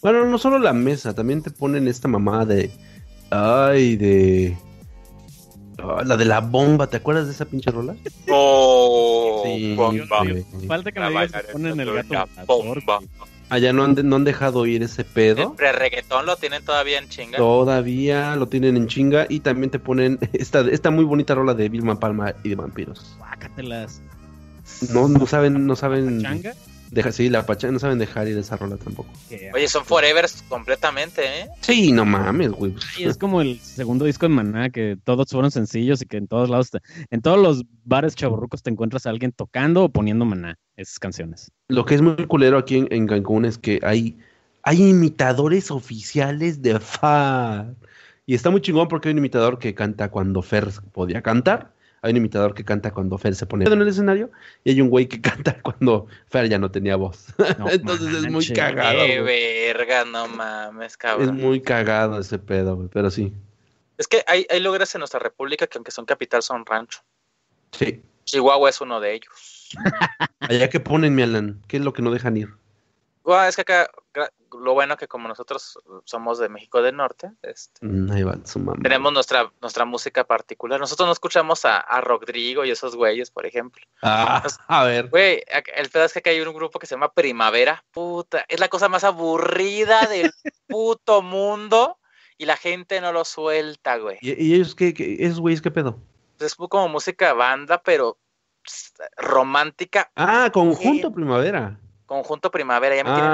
Bueno, no solo la mesa, también te ponen esta mamada de... la de la bomba, ¿te acuerdas de esa pinche rola? ¡Oh! Sí, bomba. Sí. Falta que me digas que ponen el gato la bomba. Allá no han dejado ir ese pedo. El pre-reggaetón lo tienen todavía en chinga. Todavía lo tienen en chinga. Y también te ponen esta muy bonita rola de Vilma Palma y de vampiros. Bácatelas. No saben... ¿Pachanga? No saben dejar ir esa rola tampoco. Oye, son forevers completamente, ¿eh? Sí, no mames, güey. Sí, es como el segundo disco de Maná, que todos fueron sencillos y que en todos lados, en todos los bares chavorrucos te encuentras a alguien tocando o poniendo Maná, esas canciones. Lo que es muy culero aquí en Cancún es que hay imitadores oficiales de Far. Y está muy chingón porque hay un imitador que canta cuando Fer podía cantar. Hay un imitador que canta cuando Fer se pone en el escenario y hay un güey que canta cuando Fer ya no tenía voz. No, entonces es muy cagado. Qué verga, no mames, cabrón. Es muy cagado ese pedo, güey, pero sí. Es que hay lugares en nuestra república que aunque son capital son rancho. Sí. Chihuahua es uno de ellos. Allá que ponen, mi Alan, ¿qué es lo que no dejan ir? Es que acá, lo bueno que como nosotros somos de México del Norte, ahí va, su mamá. Tenemos nuestra música particular. Nosotros no escuchamos a Rodrigo y esos güeyes, por ejemplo. A ver. Güey, el pedo es que acá hay un grupo que se llama Primavera. Puta, es la cosa más aburrida del puto mundo y la gente no lo suelta, güey. ¿Y ellos qué esos güeyes qué pedo? Pues es como música banda, pero romántica. Conjunto Primavera. Conjunto Primavera, ya me tienen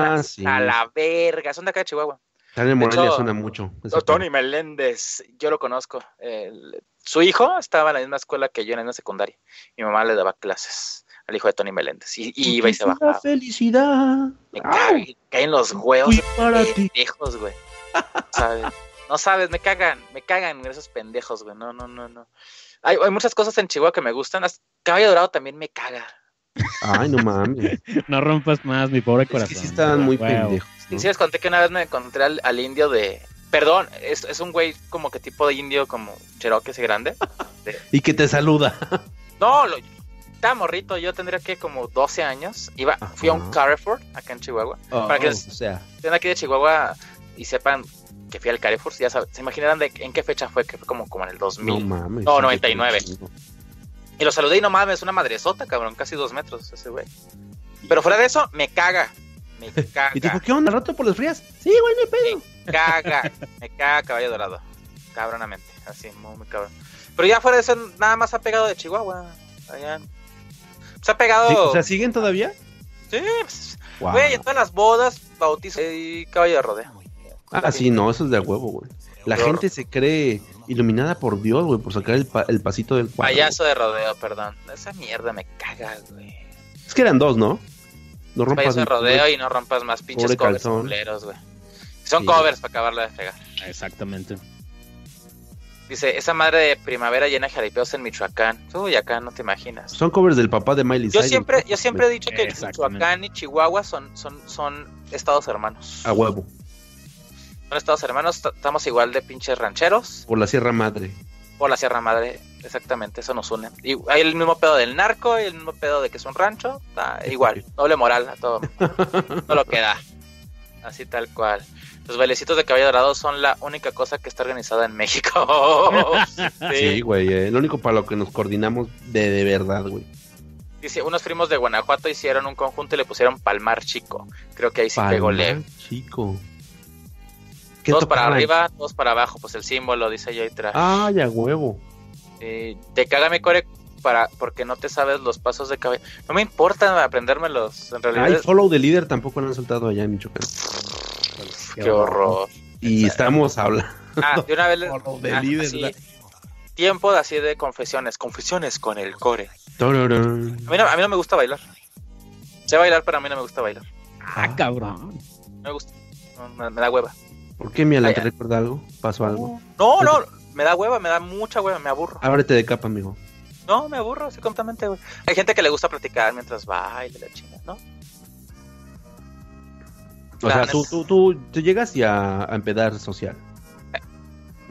a la verga, son de acá de Chihuahua. Tony Meléndez suena mucho. Tony Meléndez, yo lo conozco. Su hijo estaba en la misma escuela que yo en la secundaria. Mi mamá le daba clases al hijo de Tony Meléndez y iba y se bajaba. ¡Felicidad! Me caen los huevos pendejos, güey. No sabes, me cagan esos pendejos, güey. No. Hay muchas cosas en Chihuahua que me gustan. Caballo Dorado también me caga. Ay, no mames. No rompas más, mi pobre corazón. Es que sí estaban muy pendejos, ¿no? Sí, les conté que una vez me encontré al indio de... Perdón, es un güey como que tipo de indio, como Cherokee ese grande. Y que te saluda. No, estaba morrito, yo tendría que como 12 años. Fui a un Carrefour acá en Chihuahua. Para que estén aquí de Chihuahua y sepan que fui al Carrefour, ya saben, se imaginarán en qué fecha fue, que fue como en el 2000. No mames. No, 99. Y lo saludé y no mames, una madresota, cabrón, casi 2 metros ese güey. Pero fuera de eso, me caga. Y dijo, ¿qué onda, rato por las frías? Sí, güey, me pedo. Me caga Caballo Dorado, cabronamente, así, muy cabrón. Pero ya fuera de eso, nada más ha pegado de Chihuahua, allá. Se ha pegado... Sí, o sea, ¿siguen todavía? Sí, güey, wow. En todas las bodas, bautizos y Caballo de Rodeo. Sí, no, eso es de huevo, güey. La gente se cree iluminada por Dios, güey, por sacar el pasito del cuadro. Payaso de rodeo, perdón. Esa mierda me caga, güey. Es que eran 2, ¿no? No rompas payaso de rodeo y no rompas más pinches covers culeros, güey. Son covers para acabarlo de fregar. Exactamente. Dice, esa madre de Primavera llena de jaripeos en Michoacán. Uy, acá no te imaginas. Son covers del papá de Miley Cyrus. Yo siempre he dicho que Michoacán y Chihuahua son estados hermanos. A huevo. Son estados hermanos, estamos igual de pinches rancheros. Por la Sierra Madre, exactamente, eso nos une. Y hay el mismo pedo del narco, y el mismo pedo de que es un rancho, está igual, doble moral a todo. No lo queda, así tal cual. Los bailecitos de Caballo Dorado son la única cosa que está organizada en México. Sí, güey, lo único para lo que nos coordinamos de verdad, güey. Dice, unos primos de Guanajuato hicieron un conjunto y le pusieron Palmar Chico. Creo que ahí sí pegó leve. Palmar Chico. Dos para arriba, dos para abajo, pues el símbolo, dice Yoitra. ¡Ay, a huevo! te caga mi core porque no te sabes los pasos de cabeza. No me importa aprendérmelos, en realidad. Ay, Follow the Leader tampoco lo han soltado allá en Michoacán. Qué horror. Y estamos hablando. Ah, de una vez. Follow the Leader. Así, tiempo así de confesiones. Confesiones con el core. A mí no me gusta bailar. Sé bailar, pero a mí no me gusta bailar. Ah, cabrón. No me gusta. Me da hueva. ¿Por qué, Miela? ¿Te recuerda algo? ¿Pasó algo? No. Me da hueva, me da mucha hueva, me aburro. Ábrete de capa, amigo. No, me aburro, sí, completamente. Hay gente que le gusta platicar mientras baila la chingada, ¿no? O sea, tú llegas y a empedar social.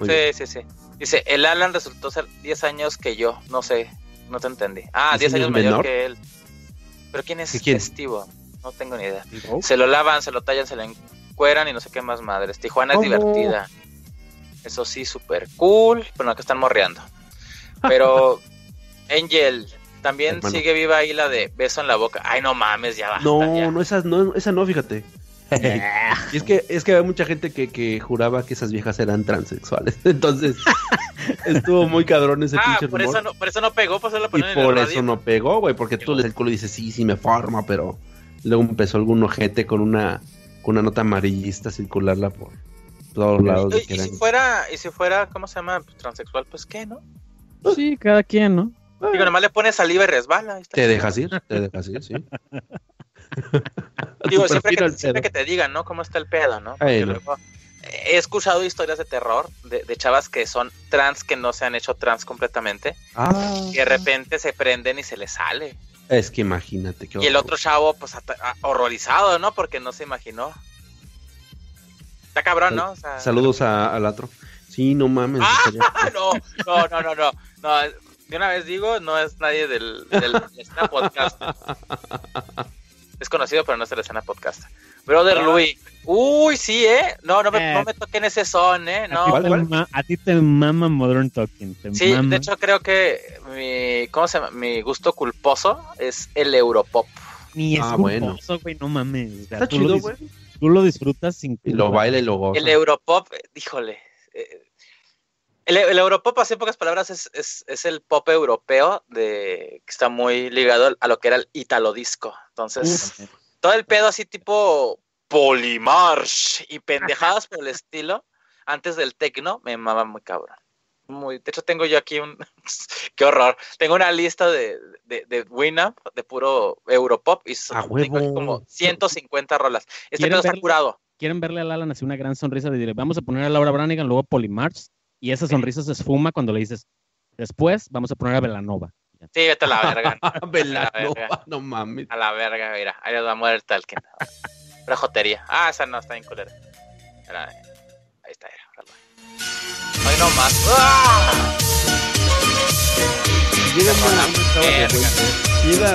Sí. Dice, el Alan resultó ser 10 años que yo. No sé, no te entendí. Ah, 10 años mayor que él. ¿Pero quién es Estivo? No tengo ni idea. ¿No? Se lo lavan, se lo tallan, se lo encueran y no sé qué más madres. Tijuana es divertida. Eso sí, súper cool. Pero acá están morreando. Pero Angel, también hermano, sigue viva ahí la de beso en la boca. Ay, no mames, ya basta. No, esa no, fíjate. Y es que hay mucha gente que juraba que esas viejas eran transexuales. Entonces, estuvo muy cabrón ese pinche rumor. Por eso no pegó, por eso lo ponían en el radio. Y por eso no pegó, güey, porque tú lees el culo y dices, sí, me forma, pero luego empezó algún ojete con una nota amarillista circularla por todos lados. Y si fuera, ¿cómo se llama? Transexual, pues, ¿qué, no? Sí, cada quien, ¿no? Digo, nomás le pones saliva y resbala. Te dejas ir, sí. Digo, siempre que te digan, ¿no? ¿Cómo está el pedo, no? Ay, no. Luego, he escuchado historias de terror de chavas que son trans, que no se han hecho trans completamente. Y de repente se prenden y se les sale. Es que imagínate. Y el otro chavo, pues, horrorizado, ¿no? Porque no se imaginó. Está cabrón, ¿no? O sea, saludos al otro. Sí, no mames. No. De una vez digo, no es nadie de escena podcast. Es conocido, pero no es de la escena podcast. Brother Luis. Uy, sí, ¿eh? No me toquen ese son, ¿eh? No. A ti te mama Modern Talking. Sí, de hecho creo que mi gusto culposo es el Europop. Ni es culposo, güey, no mames. O sea, está chido, güey. Tú lo disfrutas sin culpa. Lo baila y lo goza. El Europop, híjole. El Europop, así en pocas palabras, es el pop europeo que está muy ligado a lo que era el italodisco. Entonces, todo el pedo así tipo Polymarch y pendejadas por el estilo, antes del techno, me mama muy cabrón. De hecho, tengo yo aquí ¡qué horror! Tengo una lista de Winamp, de puro Europop, y son como 150 rolas. Este pedo está curado. Quieren verle a Alan así una gran sonrisa de decirle, vamos a poner a Laura Branigan, luego Polymarch. Y esa sonrisa se esfuma cuando le dices, después vamos a poner a Belanova. Sí, vete a la verga. Belanova, no mames. A la verga, mira, ahí les va a morir Talking. Pero jotería. Esa no, está bien culera. Ahí está, mira. Ay, no más. ¡Ah! Llega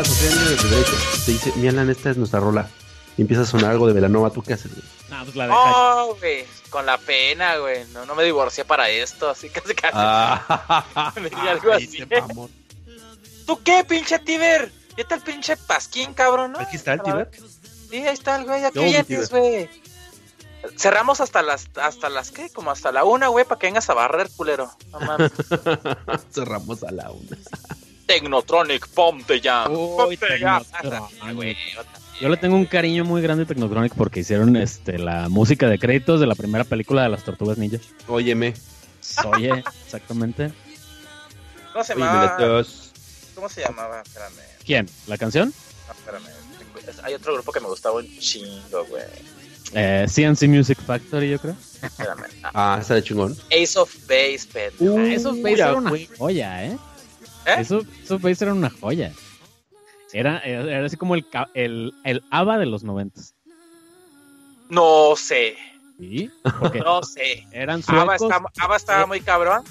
Sofía de Pedrito. Te dice, Mialan, esta es nuestra rola. Y empieza a sonar algo de Belanova, ¿tú qué haces, güey? No, pues la dejé. Oh, güey, con la pena, güey. No me divorcié para esto, así casi. Me di algo así. ¿Tú qué, pinche Tiber? ¿Qué tal pinche pasquín, cabrón? ¿No? Aquí está el Tiber. Sí, ahí está el güey, aquí vienes, güey. Cerramos hasta las ¿qué? Como hasta la 1, güey, para que vengas a barrer, culero. No mames. Cerramos a la 1. Technotronic, Pompeya. Pompeya. Güey, yo le tengo un cariño muy grande a Technotronic porque hicieron la música de créditos de la primera película de las Tortugas Ninja. Óyeme. Oye, exactamente. ¿Cómo se llamaba? Espérame. ¿Quién? ¿La canción? No, espérame. Hay otro grupo que me gustaba un chingo, güey. CNC Music Factory, yo creo. Espérame. Está de chingón. Ace of Base, Pedro. Ace of Base era una joya, ¿eh? Ace of Base era una joya. Era así como el ABBA de los 90s. No sé. ¿Sí? Okay. No sé. Eran suecos. ABBA estaba muy cabrón.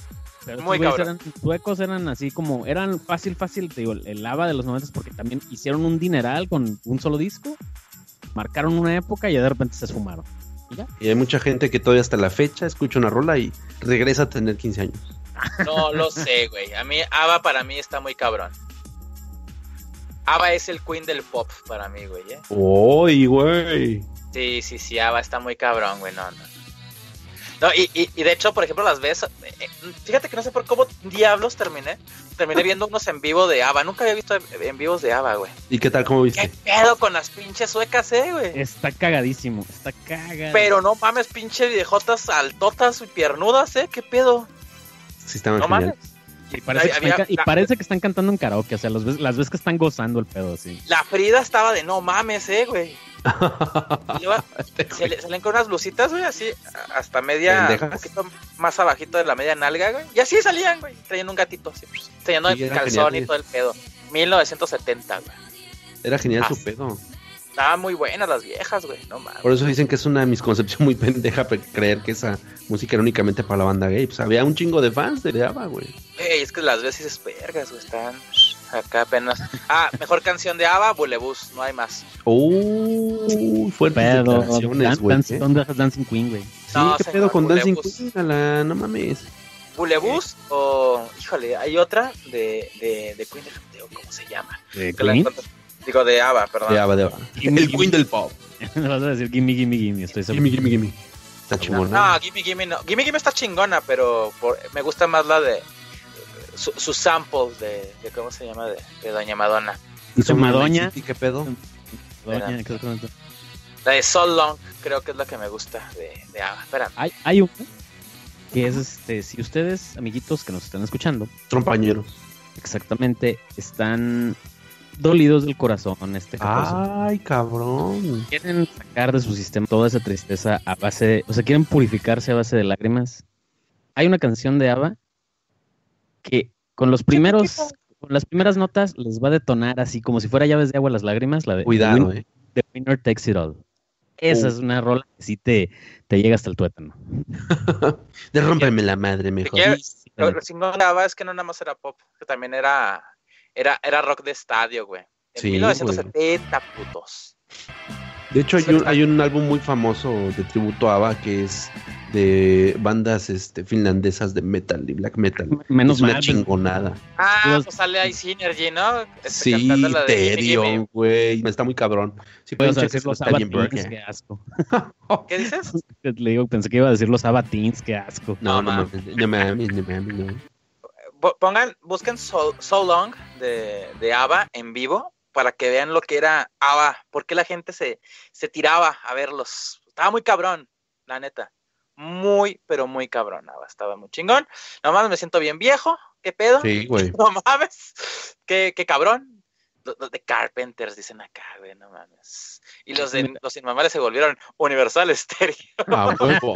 Muy cabrón. Los suecos eran así como... Eran fácil, te digo, el ABBA de los 90s porque también hicieron un dineral con un solo disco. Marcaron una época y ya de repente se esfumaron. Y hay mucha gente que todavía hasta la fecha escucha una rola y regresa a tener 15 años. No lo sé, güey. A mí ABBA para mí está muy cabrón. ABBA es el queen del pop para mí, güey, ¡Uy, güey! Sí, ABBA está muy cabrón, güey, no. No, y de hecho, por ejemplo, las ves, fíjate que no sé por cómo diablos terminé viendo unos en vivo de ABBA. Nunca había visto en vivos de ABBA, güey. ¿Y qué tal, cómo viste? ¿Qué pedo con las pinches suecas, güey? Está cagadísimo, está cagado. Pero no mames, pinche viejotas altotas y piernudas, ¿qué pedo? Sí, está no mames. Y parece, parece que están cantando en karaoke, o sea, las ves que están gozando el pedo, sí. La Frida estaba de no mames, güey. Salen con unas blusitas, güey, así, hasta media, ¿pendejas? Un poquito más abajito de la media nalga, güey. Y así salían, güey, trayendo un gatito, así, trayendo el calzón genial, y todo el pedo. 1970, güey. Era genial su pedo. Estaban muy buenas las viejas, güey, no mames. Por eso dicen que es una misconcepción muy pendeja creer que esa música era únicamente para la banda gay. Pues había un chingo de fans de ABBA, güey. Es que las veces espergas, güey, están acá apenas. Mejor canción de ABBA, Bulebus, no hay más. Fuerte. Pedo, canciones, güey. ¿Dónde dejas Dancing Queen, güey? No, sí, ¿qué pedo con Dancing Queen? No mames. Bulebus o, híjole, hay otra de Queen, ¿cómo se llama? ¿De Queen? Digo, de ABBA, perdón. De ABBA. El Queen del pop. Vas a decir gimme, estoy seguro. Gimme. Está chingona. No, gimme, no. Gimme está chingona, pero me gusta más la de su sample de ¿cómo se llama? De Doña Madonna. ¿Y su Madonna? ¿Y qué pedo? Doña, exactamente. La de So Long, creo que es la que me gusta de ABBA. Espera. Hay un que es si ustedes, amiguitos que nos están escuchando, trompañeros, exactamente, están dolidos del corazón, ay, cabrón. Quieren sacar de su sistema toda esa tristeza a base o sea, quieren purificarse a base de lágrimas. Hay una canción de ABBA que con las primeras notas les va a detonar así como si fuera llaves de agua las lágrimas, la de Cuidado, The Winner Takes It All. Esa es una rola que sí te llega hasta el tuétano. Derrómpeme la madre, mejor. Lo chingón de ABBA es que no nada más era pop, que también era rock de estadio, güey. En 1970, güey. Putos. De hecho, hay un álbum muy famoso de tributo a ABBA que es de bandas finlandesas de metal y black metal. Menos es mal, una chingonada. Pues sale ahí Synergy, ¿no? Sí, Terion, güey. Está muy cabrón. Sí, puedes decir los Sabatins, qué asco. ¿Qué dices? Le digo, pensé que iba a decir los Sabatins, qué asco. No. Busquen So Long de ABBA en vivo para que vean lo que era ABBA, porque la gente se tiraba a verlos. Estaba muy cabrón, la neta. Muy, pero muy cabrón, ABBA. Estaba muy chingón. No mames, me siento bien viejo. ¿Qué pedo? Sí, güey. No mames. ¿Qué cabrón? Los de Carpenters dicen acá, güey, no mames. Y los Inmamables se volvieron Universal Stereo. Huevo.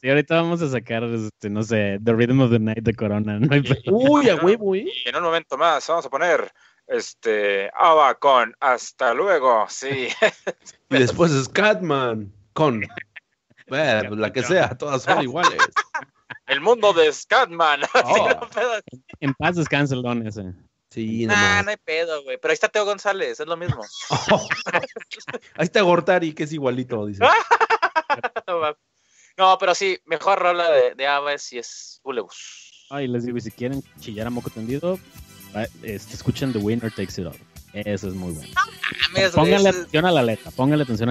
Sí, ahorita vamos a sacar, no sé, The Rhythm of the Night de Corona. ¿No? Uy, a huevo, ¿eh? En un momento más vamos a poner, ABBA con Hasta Luego, sí. Y después Scatman con, la que sea, todas son iguales. El mundo de Scatman. En paz descanse el don ese. Sí, no hay pedo, güey. Pero ahí está Teo González, es lo mismo. Ahí está Gortari, que es igualito, dice. No, pero sí, mejor rola de ABBA si es Bulebus. Ay, les digo, y si quieren chillar a moco tendido, escuchen The Winner Takes It All. Eso es muy bueno. Pónganle atención a la letra,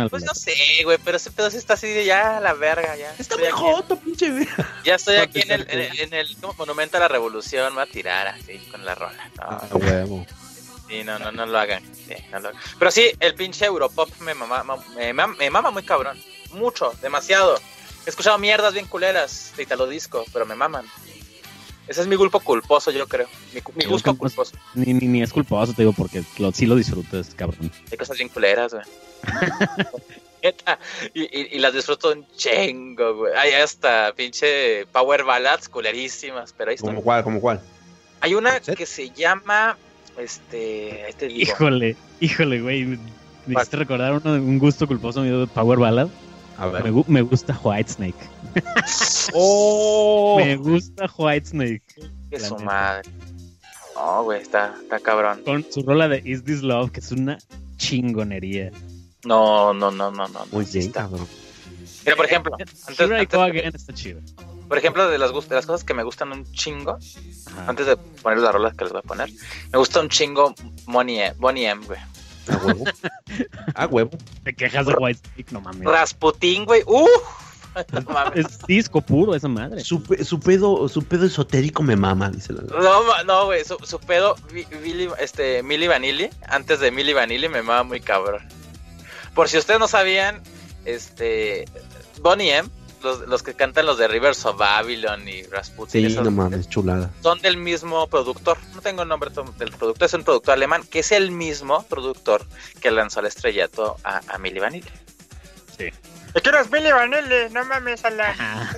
Pues no sé, güey, pero ese pedo sí está así de ya a la verga, ya. Está muy joto, pinche verga. Ya estoy aquí en el Monumento a la Revolución, me voy a tirar así con la rola. No, huevo. Sí, no lo hagan. Sí, no lo hagan. Pero sí, el pinche Europop me mama muy cabrón. Mucho, demasiado. He escuchado mierdas bien culeras de Italodisco, pero me maman. Ese es mi grupo culposo, yo creo. Mi gusto culposo. Ni es culposo, te digo, porque sí lo disfrutas, cabrón. Hay cosas bien culeras, güey. y las disfruto un chingo, güey. Hay hasta pinche power ballads culerísimas, pero ahí está. ¿Cómo cuál? Hay una que se llama, digo. Híjole, güey. Me hiciste recordar un gusto culposo mío de power ballad. A ver. Me gusta Whitesnake. Me gusta Whitesnake. Es su madre. No, güey, está cabrón. Con su rola de Is This Love, que es una chingonería. No. Muy bien, cabrón. Mira, por ejemplo, está chido. Por ejemplo, de las cosas que me gustan un chingo, antes de poner las rolas que les voy a poner, me gusta un chingo Bonnie M, güey. A huevo. Te quejas de White Snake, no mames. Rasputín, güey. No mames. Es disco puro esa madre. Su pedo esotérico me mama, dice la verdad. No, güey, su pedo Milli Vanilli, antes de Milli Vanilli me mama muy cabrón. Por si ustedes no sabían, Bonnie M, los que cantan los de Rivers of Babylon y Rasputin. Sí, esos, no mames, chulada. Son del mismo productor, no tengo el nombre del productor, es un productor alemán, que es el mismo productor que lanzó el estrellato a Milli Vanilli. Sí. Es que eres Milli Vanilli, no mames a la...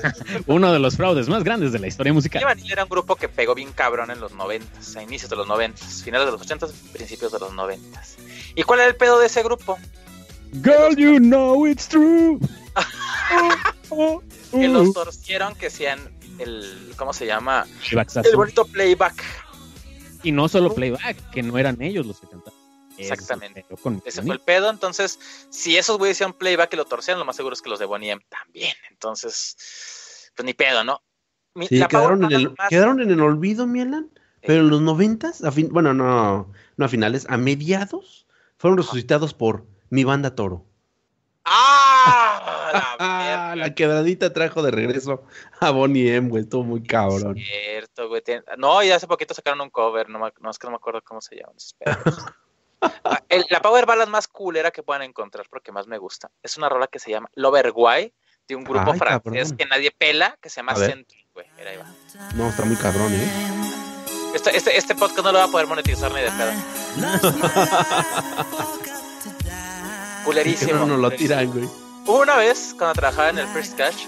Uno de los fraudes más grandes de la historia musical. Milli Vanilli era un grupo que pegó bien cabrón en los 90s, a inicios de los 90s, finales de los 80s, principios de los 90s. ¿Y cuál era el pedo de ese grupo? Girl, you know it's true. Que los torcieron, que sean el... ¿Cómo se llama? El bonito playback. Y no solo playback, que no eran ellos los que cantaban. Exactamente, ese fue el pedo. Entonces, si esos güeyes hicieron playback y lo torcieron, lo más seguro es que los de Bonnie M también. Entonces, pues ni pedo, ¿no? Sí, quedaron en el olvido, Mielan. Pero en los 90s, no a finales, a mediados, fueron resucitados por Mi Banda Toro. ¡Ah! La quebradita trajo de regreso a Bonnie M, güey. Estuvo muy cabrón. Es cierto, güey. No, y hace poquito sacaron un cover. No, es que no me acuerdo cómo se llama. La Power Ballad más culera que puedan encontrar, porque más me gusta, es una rola que se llama L'Overguay, de un grupo francés cabrón, que nadie pela, que se llama Century, güey. Mira, ahí va. No, está muy cabrón, Este podcast no lo va a poder monetizar ni de pedo. Culerísimo. No lo tiran, güey. Hubo una vez, cuando trabajaba en el First Cash,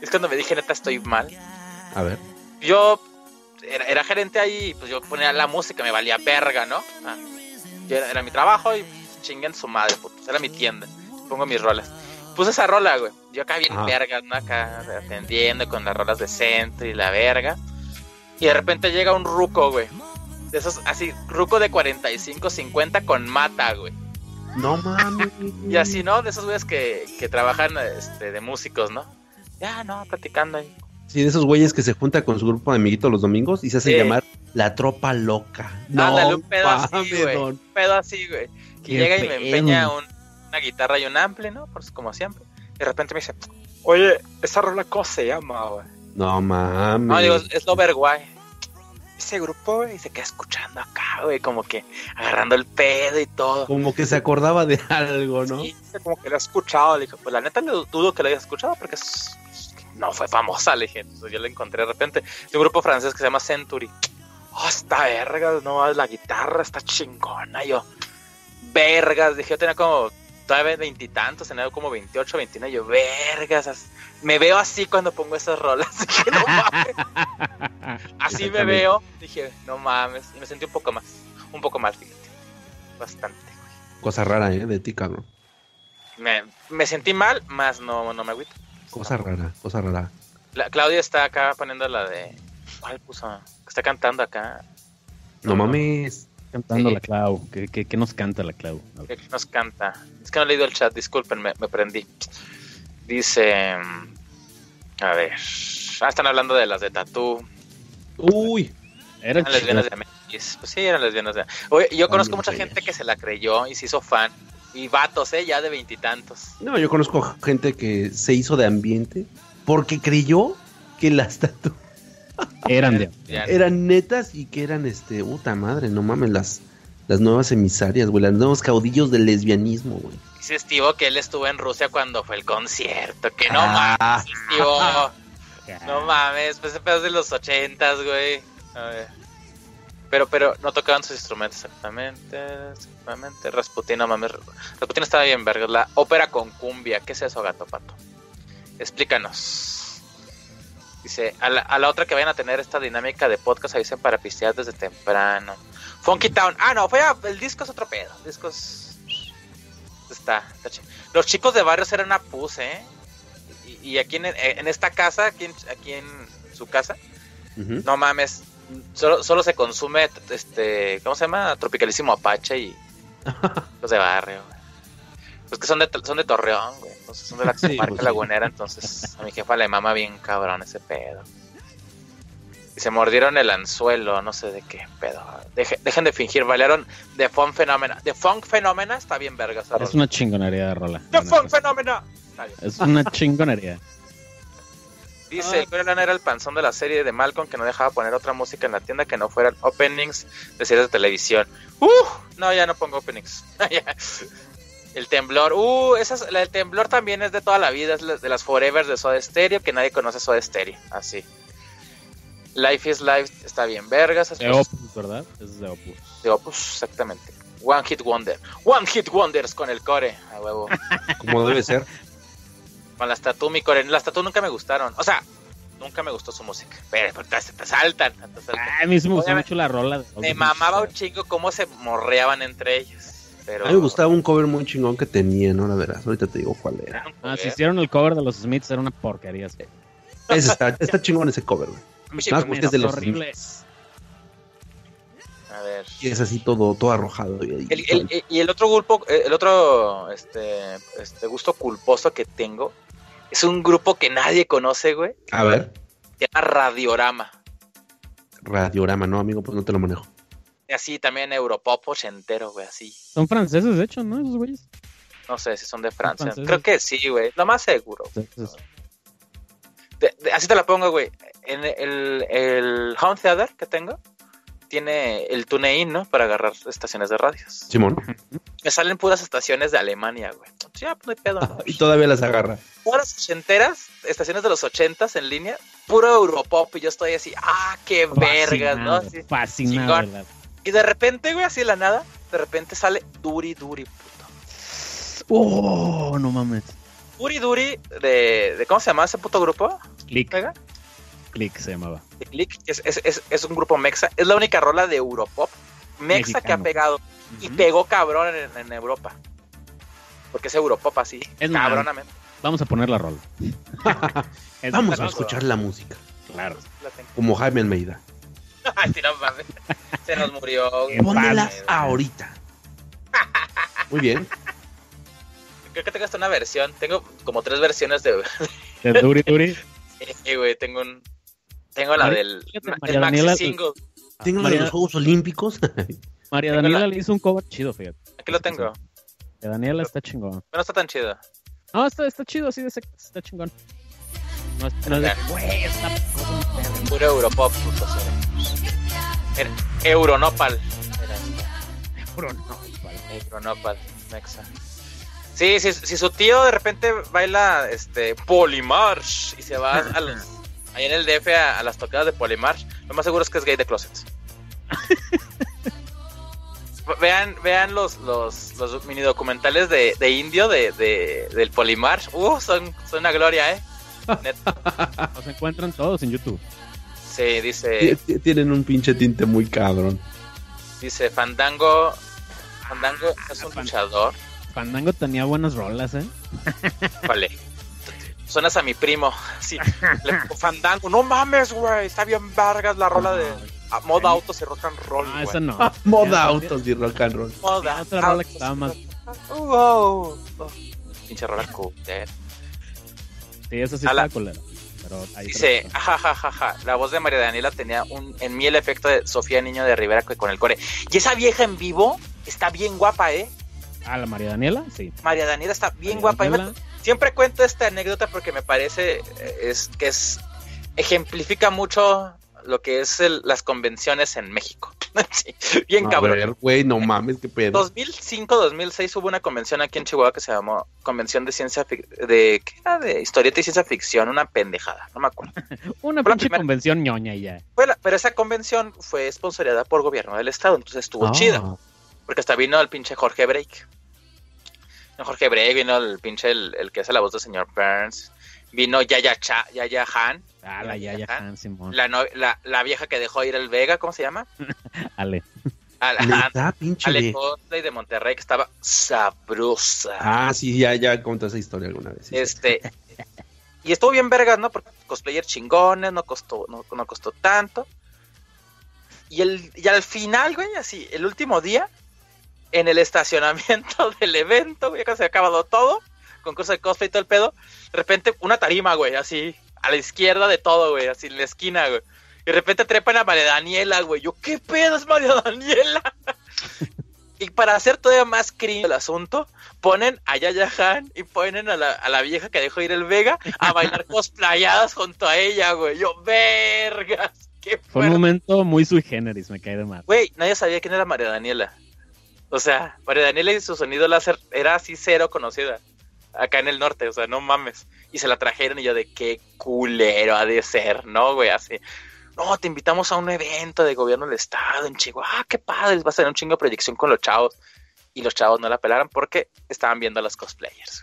es cuando me dije, neta, estoy mal. A ver. Yo... Era gerente ahí, pues yo ponía la música, me valía verga, ¿no? Era mi trabajo y chinguen su madre, putos. Era mi tienda, pongo mis rolas. Puse esa rola, güey. Yo acá bien verga, ¿no? Acá atendiendo con las rolas de centro y la verga. Y de repente llega un ruco, güey. De esos, así, ruco de 45, 50 con mata, güey. No mames. Y así, ¿no? De esos güeyes que trabajan de músicos, ¿no? Ya, no, platicando ahí. Sí, de esos güeyes que se junta con su grupo de amiguitos los domingos y se hace llamar la tropa loca. Ándale, un pedo así, güey. Un pedo así, güey. Que llega y me empeña una guitarra y un ample, ¿no? Pues como siempre. Y de repente me dice, oye, esa rola ¿cómo se llama, güey? No mames. No, digo, es L'Overguay. Ese grupo, güey, se queda escuchando acá, güey, como que agarrando el pedo y todo. Como que se acordaba de algo, ¿no? Sí, como que lo ha escuchado. Le dije, pues la neta le dudo que lo hayas escuchado porque es... No, fue famosa, le dije. Entonces yo la encontré de repente. Es un grupo francés que se llama Century. Oh, esta verga, no, la guitarra está chingona. Yo, vergas, dije, yo tenía como todavía veintitantos, tenía como 28, 29. Yo, vergas, me veo así cuando pongo esas rolas. Dije, no mames. Así me veo. Dije, no mames. Y me sentí un poco mal, fíjate. Bastante, güey. Cosa rara, de ti, cabrón. Me sentí mal, más no me agüito. Cosa rara. Claudia está acá poniendo la de... ¿Cuál puso? Está cantando acá. No mames. Cantando la Clau. ¿Qué nos canta la Clau? ¿Qué nos canta? Es que no he leído el chat, disculpen, me prendí. Dice... A ver... están hablando de las de Tatú. Uy. Eran lesbianas de América. Pues sí, eran lesbianas de América. Oye, yo conozco mucha gente que se la creyó y se hizo fan. Y vatos, ya de veintitantos. No, yo conozco gente que se hizo de ambiente porque creyó que las Tatú eran netas y que eran puta madre, no mames, las nuevas emisarias, güey, los nuevos caudillos del lesbianismo, güey. Dice Estivo que él estuvo en Rusia cuando fue el concierto, que no mames, Estivo. No mames, pues ese pedo de los 80s, güey. A ver. Pero no tocaban sus instrumentos exactamente. Rasputin, no mames. Rasputin estaba bien, verga. La ópera con cumbia. ¿Qué es eso, gato pato? Explícanos. Dice, a la otra que vayan a tener esta dinámica de podcast, avisen para pistear desde temprano. Funky Town. Ah, no, el disco es otro pedo. Discos. Está chido. Los chicos de barrios eran una pus, ¿eh? Y aquí en esta casa, aquí en su casa, no mames. Solo se consume ¿cómo se llama? Tropicalísimo Apache y los de barrio, güey. Pues que son de Torreón, güey. Entonces son de la comarca lagunera. Entonces a mi jefa le mama bien cabrón ese pedo. Y se mordieron el anzuelo, no sé de qué pedo. Dejen de fingir, bailaron The Funk Phenomena. The Funk Phenomena está bien verga. Es una chingonería de rola. The Funk Phenomena. Es una chingonería. Dice, el Leonard era el panzón de la serie de Malcolm que no dejaba poner otra música en la tienda que no fueran openings de series de televisión. No, ya no pongo openings. El Temblor, el Temblor también es de toda la vida, es de las Forevers de Soda Stereo, que nadie conoce Soda Stereo, así. Life is Life está bien vergas. De Opus, ¿verdad? Es de Opus. De Opus, exactamente. One Hit Wonder. One Hit Wonders con el core, a huevo. Como debe ser. Con las Tatú, mi core. Las Tatú nunca me gustaron. O sea, nunca me gustó su música. Pero te saltan. A mí se me gustó mucho la rola. Me mamaba un chingo cómo se morreaban entre ellos. Pero... a mí me gustaba un cover muy chingón que tenían, ¿no? La verdad, ahorita te digo cuál era. Si hicieron el cover de los Smiths, era una porquería. Sí. Está chingón ese cover, güey. Más es de los horribles. A ver. Y es así todo arrojado. Y el otro grupo, el otro gusto culposo que tengo es un grupo que nadie conoce, güey. A ver. Se llama Radiorama. Radiorama, no, amigo, pues no te lo manejo. Y así también Europop ochentero, güey, así. Son franceses, de hecho, ¿no? Esos güeyes. No sé si son de Francia. ¿Son franceses? Creo que sí, güey. Lo más seguro. Así te la pongo, güey. En el home theater que tengo, tiene el TuneIn, ¿no? Para agarrar estaciones de radios. Simón. Me salen puras estaciones de Alemania, güey. Ya, no hay pedo. No, y todavía las agarra. Puras ochenteras, estaciones de los 80s en línea, puro Europop. Y yo estoy así, qué vergas, ¿no? Así, fascinante. Y de repente, güey, así de la nada, de repente sale Duri Duri, puto. No mames. Duri Duri, de ¿cómo se llamaba ese puto grupo? Click. ¿Pega? Click se llamaba. Click es un grupo mexa, es la única rola de Europop mexa mexicano que ha pegado. Y pegó cabrón en Europa. Porque es Europop así, es cabronamente. Vamos a poner la rola. Vamos a escuchar la música. Claro. Como Jaime Almeida. Ay, no mames. Se nos murió. Pónela ahorita. Muy bien. Creo que tengo hasta una versión. Tengo como 3 versiones de... ¿De Duri Duri? Sí, güey, tengo la del Maxi Single. Tengo la de los Juegos Olímpicos. María Daniela le hizo un cover chido, fíjate. Aquí lo tengo. María Daniela está chingón. Pero no está tan chido. No, está chido, sí, está chingón. No, güey, está... puro Europop, puto. Mira, Euronopal. Euronopal, mexa. Sí, si su tío de repente baila Polymarch y se va ahí en el DF a las tocadas de Polymarch, lo más seguro es que es gay de closet. Vean los mini documentales de indio del Polymarch. Son una gloria, neta. Los encuentran todos en YouTube. Sí, dice... tienen un pinche tinte muy cabrón. Dice Fandango. Fandango es un luchador. Fandango tenía buenas rolas, Vale. Suenas a mi primo. Sí. Fandango, no mames, güey. Está bien vergas la rola de Moda Autos y Rock and Roll. No, esa no. Moda Autos y Rock and Roll. Moda. Otra rola que estaba más. Wow. Pinche rola culera. Sí, esa sí estaba culera. Dice, jajajaja, la voz de María Daniela tenía en mí el efecto de Sofía Niño de Rivera con el core. Y esa vieja en vivo está bien guapa, Ah, la María Daniela, sí. María Daniela está bien guapa. Siempre cuento esta anécdota porque me parece ejemplifica mucho lo que es las convenciones en México. Sí, bien cabrón. Güey, no mames, qué pedo. 2005, 2006 hubo una convención aquí en Chihuahua que se llamó Convención de Ciencia ¿qué era? De Historieta y Ciencia Ficción, una pendejada, no me acuerdo. Una pinche convención ñoña y ya. Pero esa convención fue sponsoreada por gobierno del estado, entonces estuvo chido. Porque hasta vino el pinche Jorge Break. No, Jorge Break, vino el pinche el que hace la voz del señor Burns. Vino Yaya Han. La Yaya Han, Simón. La vieja que dejó ir el Vega, ¿cómo se llama? Ale. Ale Conde de Monterrey, que estaba sabrosa. Sí, ya conté esa historia alguna vez. Sí. Y estuvo bien vergas, ¿no? Porque cosplayer chingones, no costó tanto. Y al final, güey, así, el último día, en el estacionamiento del evento, güey, que se ha acabado todo, concurso de cosplay y todo el pedo, de repente una tarima, güey, así, a la izquierda de todo, güey, así en la esquina, güey, y de repente trepan a María Daniela, güey, yo, ¿qué pedo es María Daniela? Y para hacer todavía más cringe el asunto, ponen a Yaya Han y ponen a la vieja que dejó ir el Vega a bailar cosplayadas junto a ella, güey. Yo, vergas, qué fuerte. Fue un momento muy sui generis, me cae de mal. Güey, nadie sabía quién era María Daniela. O sea, María Daniela y su sonido láser era así cero conocida acá en el norte, o sea, no mames. Y se la trajeron y yo de qué culero ha de ser, ¿no, güey? Así, no, te invitamos a un evento de gobierno del estado en Chihuahua, ah, qué padre, vas a tener un chingo de proyección con los chavos. Y los chavos no la pelaron porque estaban viendo a los cosplayers.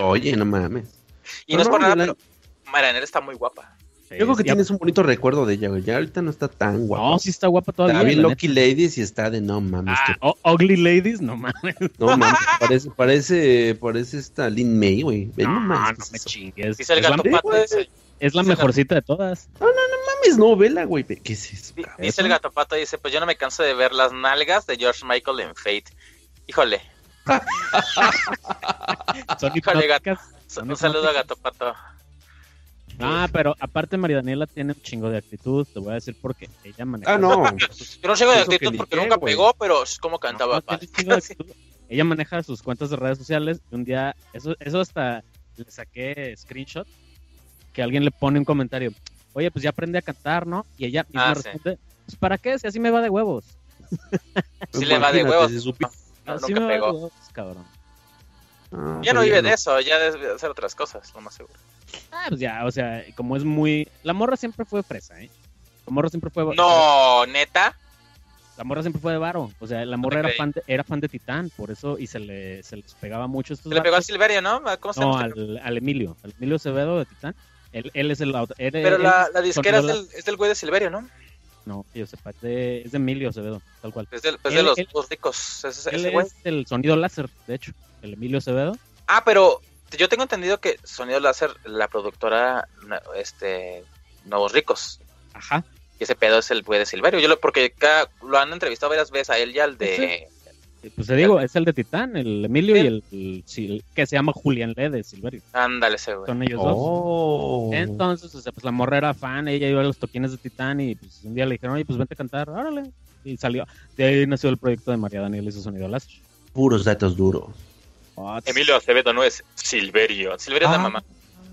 Oye, no mames. Y no es por nada, pero María Daniela está muy guapa. Yo creo que tienes un bonito recuerdo de ella, güey. Ya ahorita no está tan guapa. No, sí está guapa todavía. Está bien Lucky Ladies y está de no mames. Ah, Ugly Ladies, no mames. No mames, parece esta Lin May, güey. No mames. No me chingues. Dice el gato pato. Es la mejorcita de todas. No mames, no, vela, güey. ¿Qué es eso? Dice el gato pato, dice, pues yo no me canso de ver las nalgas de George Michael en Fate. Híjole. Híjole, gato. Un saludo a gato pato. Ah, pero aparte María Daniela tiene un chingo de actitud, te voy a decir por qué. Ella maneja. Ah, no. Yo no chingo de actitud porque nunca pegó, pero es como cantaba. No, ella maneja sus cuentas de redes sociales y un día, eso hasta le saqué screenshot, que alguien le pone un comentario, oye, pues ya aprendí a cantar, ¿no? Y ella misma responde, pues ¿para qué? Si así me va de huevos. Si le va de huevos. Nunca pegó. Cabrón. Ya no vive de eso, ya debe hacer otras cosas, lo más seguro. Ah, pues ya, o sea, como es muy... La morra siempre fue fresa, ¿eh? La morra siempre fue... No, ¿neta? La morra siempre fue de varo. O sea, la morra era fan de Titán, por eso, y se les pegaba mucho estos... Se le pegó al Silverio, ¿no? ¿Cómo se llama? No, al Emilio Acevedo de Titán. Él es el... Pero la disquera es del güey de Silverio, ¿no? No, yo sepa, es de Emilio Acevedo, tal cual. Es de los ricos, ese güey. Es del sonido láser, de hecho, el Emilio Acevedo. Ah, pero... Yo tengo entendido que Sonido Láser, la productora, Nuevos Ricos. Ajá. Y ese pedo es el güey de Silverio. Porque lo han entrevistado varias veces a él y al de... Sí. Pues te digo, es el de Titán, el Emilio sí. Y el que se llama Julián Lede, Silverio. Ándale, ese güey. Son ellos dos. Entonces, o sea, pues la morra era fan, ella iba a los toquines de Titán y pues un día le dijeron, oye, pues vente a cantar, órale. Y salió. De ahí nació el proyecto de María Daniela y su Sonido Láser. Puros datos duros. What? Emilio Acevedo no es Silverio. Silverio es la mamá.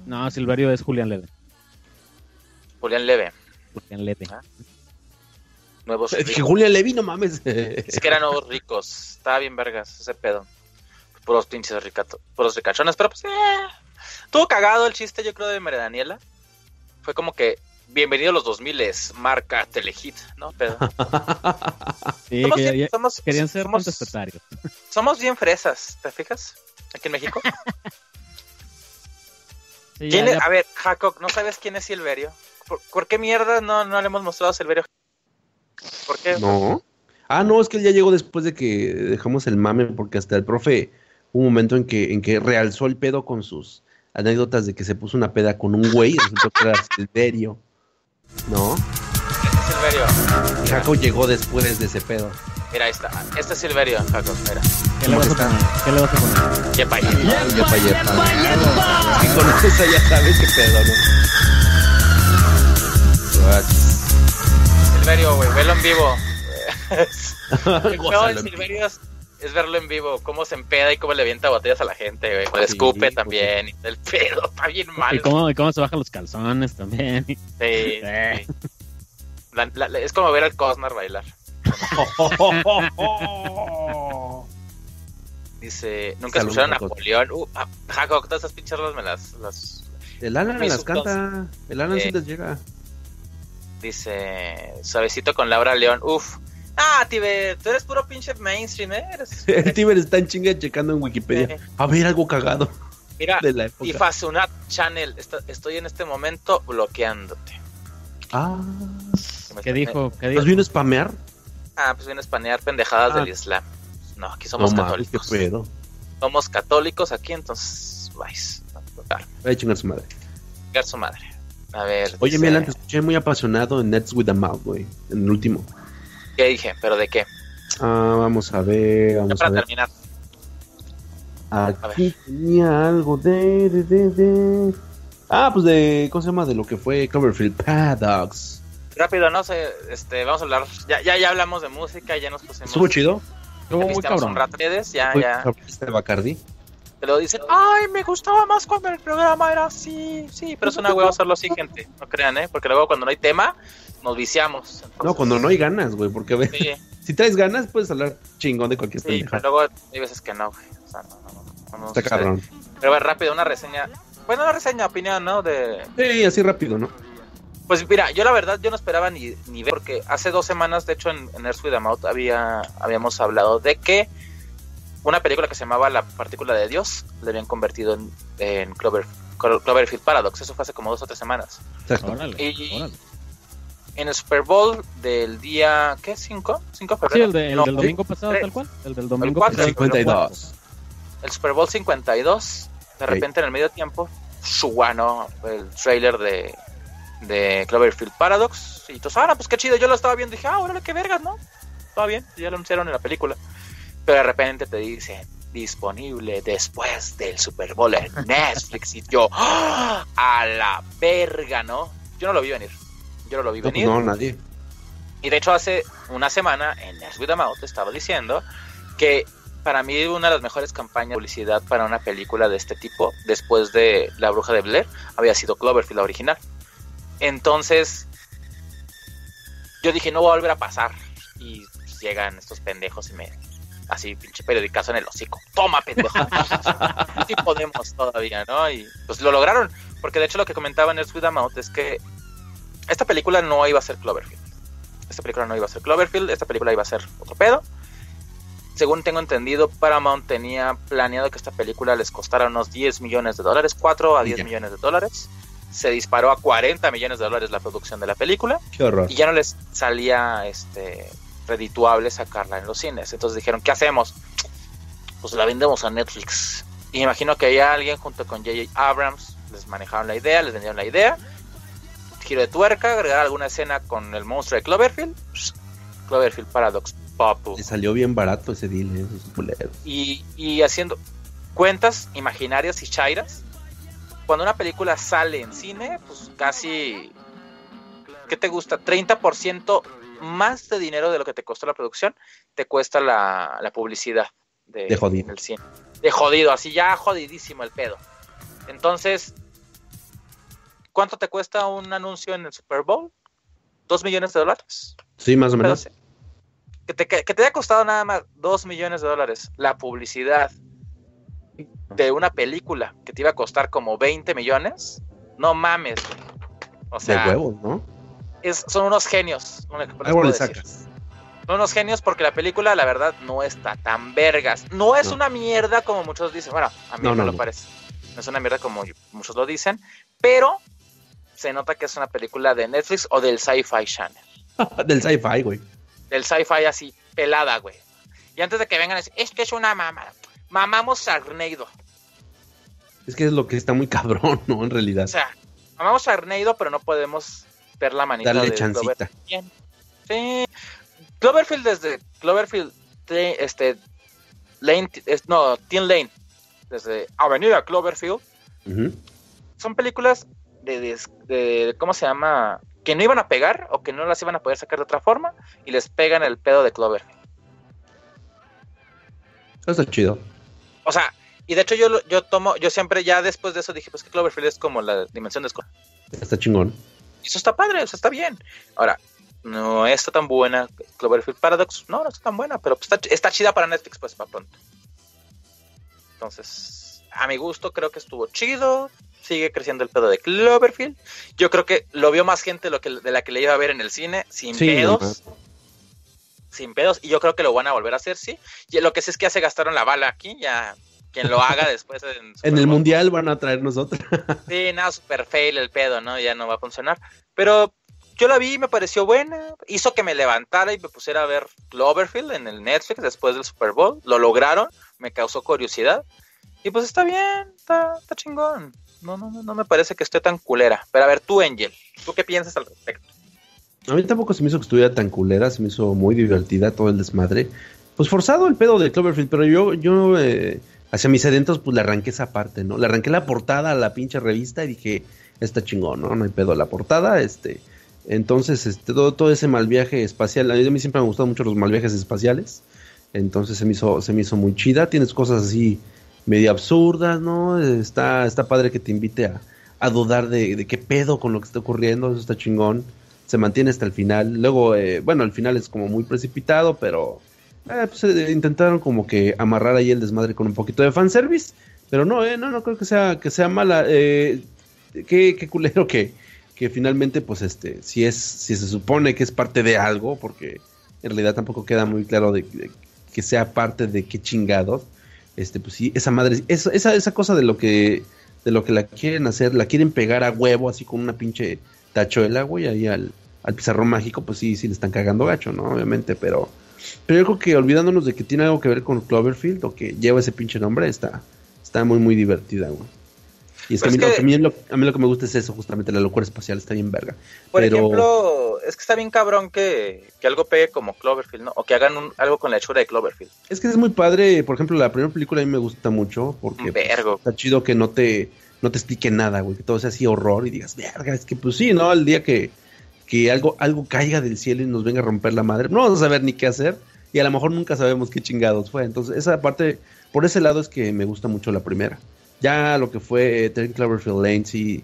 No, Silverio es Julián Leve. Julián Leve. ¿Ah? Nuevos Ricos. Es que Julián Leve, no mames. Es que eran Nuevos Ricos. Estaba bien vergas ese pedo. Puros pinches ricachones. Pero pues, estuvo cagado el chiste, yo creo, de María Daniela. Fue como que, bienvenido a los 2000s, marca Telehit, ¿no? Pero... Sí, querían ser contestatarios. Somos bien fresas, ¿te fijas? Aquí en México. Sí, ya. A ver, Jacob, ¿no sabes quién es Silverio? ¿Por qué mierda no le hemos mostrado a Silverio? ¿Por qué? No. Ah, no, es que él ya llegó después de que dejamos el mame, porque hasta el profe hubo un momento en que realzó el pedo con sus anécdotas de que se puso una peda con un güey y resultó que era Silverio. ¿No? Este es Silverio. Jaco llegó después de ese pedo. Mira, ahí está. Este es Silverio, Jaco. Mira. ¿Qué le vas a poner? Yepa. Si conoces a ya sabes qué pedo, ¿no? What? Silverio, güey. Velo en vivo. No, el Silverio es verlo en vivo. Cómo se empeda y cómo le avienta botellas a la gente, güey. Le escupe también. Y el pedo está bien mal. Y cómo se bajan los calzones también. Sí. Es como ver al Cosnar bailar. Dice, nunca escucharon a Napoleón. Jacob, todas esas pinches rolas me las... El Alan las canta. El Alan sí les llega. Dice, suavecito con Laura León. Uf. Ah, Tiber, tú eres puro pinche mainstream, ¿eh? El Tiber está en chinga checando en Wikipedia. A ver, algo cagado. Mira, de la época. Y Fasunat Channel, estoy en este momento bloqueándote. Ah, ¿qué dijo? ¿Nos vino a spamear? Ah, pues vino a spamear pendejadas del Islam. No, aquí somos católicos. Madre, somos católicos aquí, entonces, vais. Voy a chingar su madre. Chingar su madre. A ver. Oye, dice... Milan, te escuché muy apasionado en Nets with a Mouth, güey. En el último. ¿Qué dije? ¿Pero de qué? Vamos a ver. Vamos ya para a ver. Terminar. Aquí tenía algo de. Ah, pues de. ¿Cómo se llama? De lo que fue Cloverfield Paradox. Rápido, no sé. Vamos a hablar. Ya hablamos de música, ya nos pusimos. ¿Estuvo chido? Te pisteamos un rato redes, ya. ¿Te Bacardí? Te lo dicen, ay, me gustaba más cuando el programa era así, sí, pero es una hueva hacerlo así, gente, no crean, porque luego cuando no hay tema, nos viciamos. Entonces, no, cuando no hay ganas, güey, porque ve, sí. Si traes ganas, puedes hablar chingón de cualquier tema. Sí, pero luego hay veces que no, güey, o sea, no está cabrón. Pero va rápido, una reseña, bueno, una reseña, opinión, ¿no? De... Sí, así rápido, ¿no? Pues mira, yo la verdad, yo no esperaba ni ver, porque hace 2 semanas, de hecho, en Earth With a Mouth habíamos hablado de que una película que se llamaba La Partícula de Dios la habían convertido en Cloverfield Paradox. Eso fue hace como 2 o 3 semanas. Exacto. Órale. En el Super Bowl del día, ¿qué? ¿5? ¿5 febrero? Sí, el del domingo pasado, 3. Tal cual. El del domingo pasado. 52. El Super Bowl 52. De repente, en el medio tiempo, Shuano, el trailer de Cloverfield Paradox. Y tú sabes, pues qué chido. Yo lo estaba viendo y dije, órale, qué vergas, ¿no? Todo bien. Ya lo anunciaron en la película. Pero de repente te dicen, disponible después del Super Bowl en Netflix. Y yo, ¡oh! A la verga, ¿no? Yo no lo vi venir. No, nadie. Y de hecho, hace una semana en Let's With a Mouth estaba diciendo que para mí una de las mejores campañas de publicidad para una película de este tipo, después de La Bruja de Blair, había sido Cloverfield, la original. Entonces, yo dije, no va a volver a pasar. Y llegan estos pendejos y me... Así, pinche periodicazo en el hocico. ¡Toma, pendejo! Sí podemos todavía, ¿no? Y pues lo lograron. Porque de hecho lo que comentaba en Earth With a Mouth es que esta película no iba a ser Cloverfield. Esta película iba a ser otro pedo. Según tengo entendido, Paramount tenía planeado que esta película les costara unos $10 millones, 4 a 10 millones de dólares. Se disparó a $40 millones la producción de la película. ¡Qué horror! Y ya no les salía redituable sacarla en los cines. Entonces dijeron, ¿qué hacemos? Pues la vendemos a Netflix. Y imagino que había alguien junto con J.J. Abrams, les manejaron la idea, les vendieron la idea, giro de tuerca, agregar alguna escena con el monstruo de Cloverfield. Cloverfield Paradox, papu. Le salió bien barato ese deal, y haciendo cuentas imaginarias y chairas, cuando una película sale en cine, pues casi, ¿qué te gusta? 30% más de dinero de lo que te costó la producción te cuesta la publicidad de jodido. El cine. De jodido, así ya jodidísimo el pedo. Entonces, ¿cuánto te cuesta un anuncio en el Super Bowl? $2 millones. Sí, más o menos. Que te haya costado nada más $2 millones la publicidad de una película que te iba a costar como 20 millones. No mames. O sea, de huevos, ¿no? Son unos genios. Son unos genios porque la película, la verdad, no está tan vergas. No es una mierda como muchos dicen. Bueno, a mí no parece. No es una mierda como muchos lo dicen. Pero se nota que es una película de Netflix o del Sci-Fi Channel. Del Sci-Fi, güey. Del Sci-Fi así, pelada, güey. Y antes de que vengan a decir, es que es una mamada. Mamamos Sarneido. Es que es lo que está muy cabrón, ¿no? En realidad. O sea, mamamos Sarneido, pero no podemos... ver la manita. Dale de chancita. Cloverfield. Sí. Cloverfield desde Cloverfield Teen Lane, desde Avenida Cloverfield. Son películas de ¿cómo se llama? Que no iban a pegar o que no las iban a poder sacar de otra forma y les pegan el pedo de Cloverfield. Eso es chido. O sea, y de hecho yo siempre ya después de eso dije, pues que Cloverfield es como la dimensión de Scott. Está chingón. Eso está padre, eso está bien. Ahora, no está tan buena Cloverfield Paradox, no está tan buena, pero está chida para Netflix, pues, para pronto. Entonces, a mi gusto creo que estuvo chido. Sigue creciendo el pedo de Cloverfield. Yo creo que lo vio más gente de la que le iba a ver en el cine, sin pedos. No, sin pedos, y yo creo que lo van a volver a hacer, sí. Y lo que sí es que ya se gastaron la bala aquí, ya... Quien lo haga después en el mundial van a traer nosotros. Sí, nada, super fail el pedo, ¿no? Ya no va a funcionar. Pero yo la vi y me pareció buena. Hizo que me levantara y me pusiera a ver Cloverfield en el Netflix después del Super Bowl. Lo lograron, me causó curiosidad. Y pues está bien, está chingón. No me parece que esté tan culera. Pero a ver, tú, Angel, ¿tú qué piensas al respecto? A mí tampoco se me hizo que estuviera tan culera, se me hizo muy divertida todo el desmadre. Pues forzado el pedo de Cloverfield, pero yo hacia mis adentros, pues le arranqué esa parte, ¿no? Le arranqué la portada a la pinche revista y dije, está chingón, ¿no? No hay pedo la portada, Entonces, todo ese mal viaje espacial, a mí siempre me han gustado mucho los mal viajes espaciales. Entonces se me hizo muy chida. Tienes cosas así medio absurdas, ¿no? Está padre que te invite a dudar de qué pedo con lo que está ocurriendo. Eso está chingón. Se mantiene hasta el final. Luego, bueno, el final es como muy precipitado, pero pues, intentaron como que amarrar ahí el desmadre con un poquito de fanservice. Pero no creo que sea mala. Qué culero que finalmente, pues, si se supone que es parte de algo, porque en realidad tampoco queda muy claro de que sea parte de qué chingados. Pues sí, esa madre, esa cosa de lo que la quieren hacer, la quieren pegar a huevo, así con una pinche tachuela, güey, ahí al pizarrón mágico, pues sí le están cagando gacho, ¿no? Obviamente, pero yo creo que olvidándonos de que tiene algo que ver con Cloverfield, o que lleva ese pinche nombre, está muy, muy divertida, güey. Y es que a mí lo que me gusta es eso, justamente, la locura espacial, está bien verga. Por ejemplo, es que está bien cabrón que algo pegue como Cloverfield, ¿no? O que hagan algo con la hechura de Cloverfield. Es que es muy padre, por ejemplo, la primera película a mí me gusta mucho, porque pues, está chido que no te explique nada, güey, que todo sea así horror y digas, verga, es que pues sí, ¿no? El día que algo caiga del cielo y nos venga a romper la madre, no vamos a saber ni qué hacer, y a lo mejor nunca sabemos qué chingados fue. Entonces, esa parte, por ese lado es que me gusta mucho la primera. Ya lo que fue Cloverfield Lane sí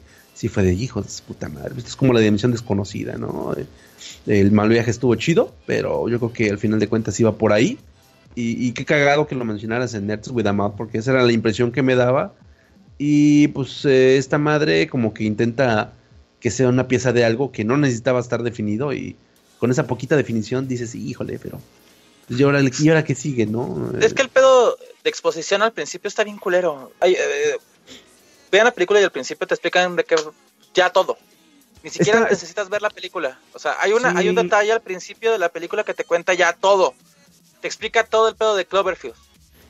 fue de hijos de su puta madre. Esto es como la dimensión desconocida, ¿no? El mal viaje estuvo chido, pero yo creo que al final de cuentas iba por ahí. Y qué cagado que lo mencionaras en Nerds With a Mouth, porque esa era la impresión que me daba. Y pues esta madre como que intenta que sea una pieza de algo que no necesitaba estar definido. Y con esa poquita definición dices, híjole, pero... ¿Y ahora qué sigue, no? Es que el pedo de exposición al principio está bien culero. Vean la película y al principio te explican de que ya todo. Ni siquiera necesitas ver la película. O sea, hay un detalle al principio de la película que te cuenta ya todo. Te explica todo el pedo de Cloverfield.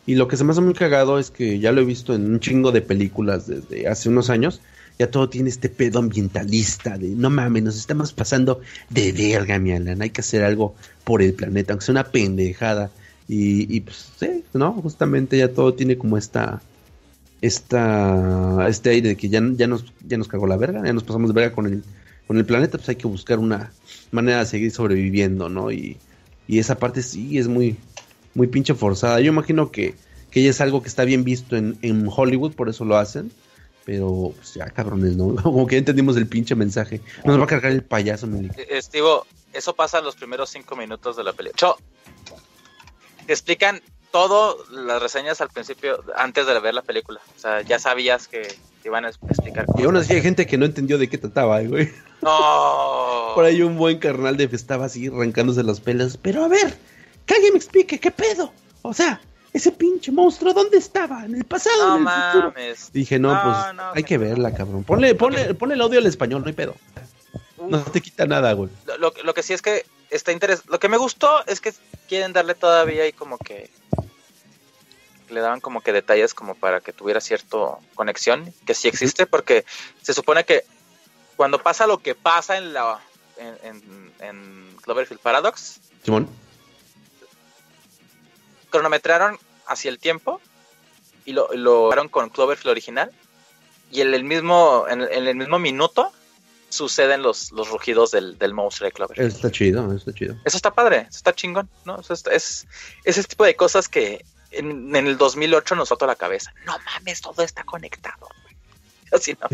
Y lo que se me hace muy cagado es que ya lo he visto en un chingo de películas desde hace unos años. Ya todo tiene este pedo ambientalista de no mames, nos estamos pasando de verga, mi Alan, hay que hacer algo por el planeta, aunque sea una pendejada. Y pues sí, ¿no? Justamente ya todo tiene como este aire de que ya nos cagó la verga, ya nos pasamos de verga con el planeta, pues hay que buscar una manera de seguir sobreviviendo, ¿no? Y esa parte sí es muy, muy pinche forzada. Yo imagino que ya es algo que está bien visto en Hollywood, por eso lo hacen. Pero, pues ya, cabrones, ¿no? Como que entendimos el pinche mensaje. Nos va a cargar el payaso, me dijo. Estivo, eso pasa en los primeros 5 minutos de la película. Te explican todo, las reseñas al principio, antes de ver la película. O sea, ya sabías que te iban a explicar. Y aún así hay gente que no entendió de qué trataba, güey. ¡No! Por ahí un buen carnal de estaba así, arrancándose las pelas. Pero a ver, que alguien me explique, ¿qué pedo? O sea... Ese pinche monstruo, ¿dónde estaba? ¿En el pasado? No, en el mames. Futuro. Dije, no, hay que verla, cabrón. Ponle el audio al español, no hay pedo. No te quita nada, güey. Lo que sí es que está interesante. Lo que me gustó es que quieren darle todavía ahí como que... Le daban como que detalles como para que tuviera cierta conexión, que sí existe, porque se supone que cuando pasa lo que pasa en Cloverfield Paradox... Simón. Cronometraron hacia el tiempo y lo hicieron con Cloverfield original y en el mismo minuto suceden los rugidos del monstruo de Cloverfield. Está chido. Eso está padre, eso está chingón, ¿no? Eso es ese tipo de cosas que en el 2008 nos saltó la cabeza. No mames, todo está conectado. Así no.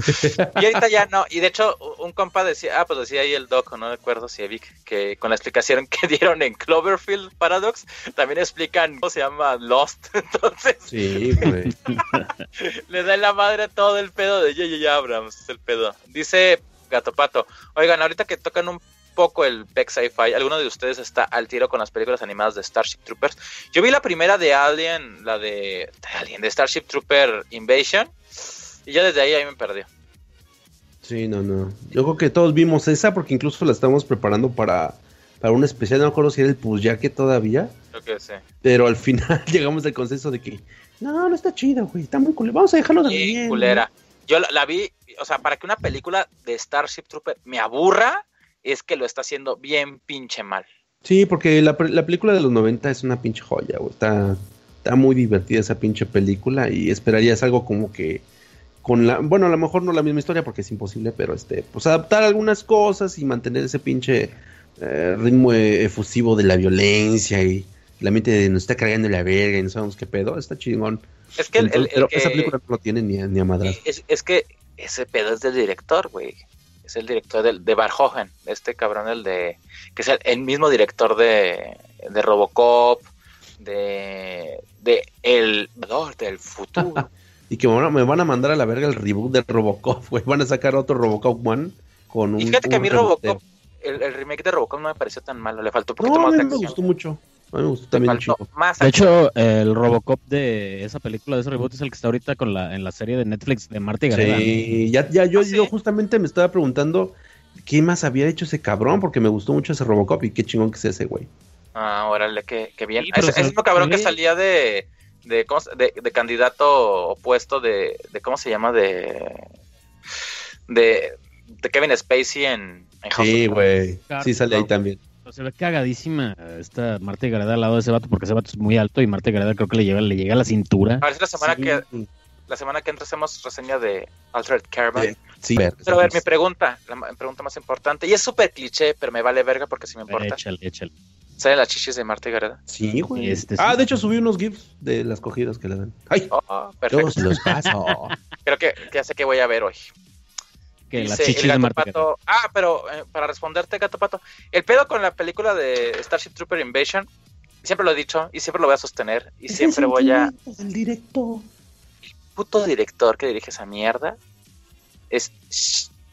Y ahorita ya no. Y de hecho, un compa decía, pues decía ahí el doc, no recuerdo si Evic, que con la explicación que dieron en Cloverfield Paradox, también explican cómo se llama Lost. Entonces, sí, güey. Le da en la madre todo el pedo de J.J. Abrams, el pedo. Dice Gato Pato, oigan, ahorita que tocan un poco el Peck Sci-Fi, ¿alguno de ustedes está al tiro con las películas animadas de Starship Troopers? Yo vi la primera de Alien, de Starship Trooper Invasion. Y ya desde ahí me perdió. Sí, no. Yo creo que todos vimos esa porque incluso la estábamos preparando para un especial. No me acuerdo si era el Pues Ya Que todavía. Creo que sí. Pero al final llegamos al consenso de que no está chido, güey. Está muy culera. Vamos a dejarlo de bien. Sí, culera. Yo la vi, o sea, para que una película de Starship Trooper me aburra, es que lo está haciendo bien pinche mal. Sí, porque la película de los 90 es una pinche joya, güey. Está muy divertida esa pinche película y esperarías algo como que... Bueno, a lo mejor no la misma historia porque es imposible, pero pues adaptar algunas cosas y mantener ese pinche ritmo efusivo de la violencia y la mente nos está cargando la verga y no sabemos qué pedo, está chingón. Es que entonces, pero esa película no lo tiene ni a madras. Es que ese pedo es del director, güey. Es el director de Verhoeven, este cabrón, el de... que es el mismo director de Robocop, de El Vengador del Futuro. Y que bueno, me van a mandar a la verga el reboot de Robocop, güey. Van a sacar otro Robocop One con un... Y fíjate que a mí Robocop, el remake de Robocop no me pareció tan malo, le faltó un poquito más de acción. No, me gustó mucho. A mí me gustó también chico. De hecho, el Robocop de esa película, de ese reboot, es el que está ahorita con en la serie de Netflix de Marta y Gareda. Sí, yo justamente me estaba preguntando qué más había hecho ese cabrón, porque me gustó mucho ese Robocop y qué chingón que es ese güey. Ah, órale, qué bien. Sí, es el mismo cabrón que salía de candidato opuesto de ¿cómo se llama? De Kevin Spacey en House. Sí, güey. Sí, sale ahí también. Se ve cagadísima esta Marta y Gareda al lado de ese vato, porque ese vato es muy alto y Marta y Gareda creo que le llega a la cintura. A ver si la semana que entra hacemos reseña de Altered Carbon. Sí, pero a ver, mi pregunta, la pregunta más importante, y es súper cliché, pero me vale verga porque si me importa. Échale. ¿Sale las chichis de Marta y Gareda? Sí, güey. De hecho subí unos gifs de las cogidas que le dan. ¡Ay! Oh, perfecto. Yo los paso. Creo que ya sé que voy a ver hoy. Que dice, las chichis de Marta Gareda. Ah, pero para responderte, Gato Pato, el pedo con la película de Starship Trooper Invasion, siempre lo he dicho y siempre lo voy a sostener y siempre voy a... El director. El puto director que dirige esa mierda es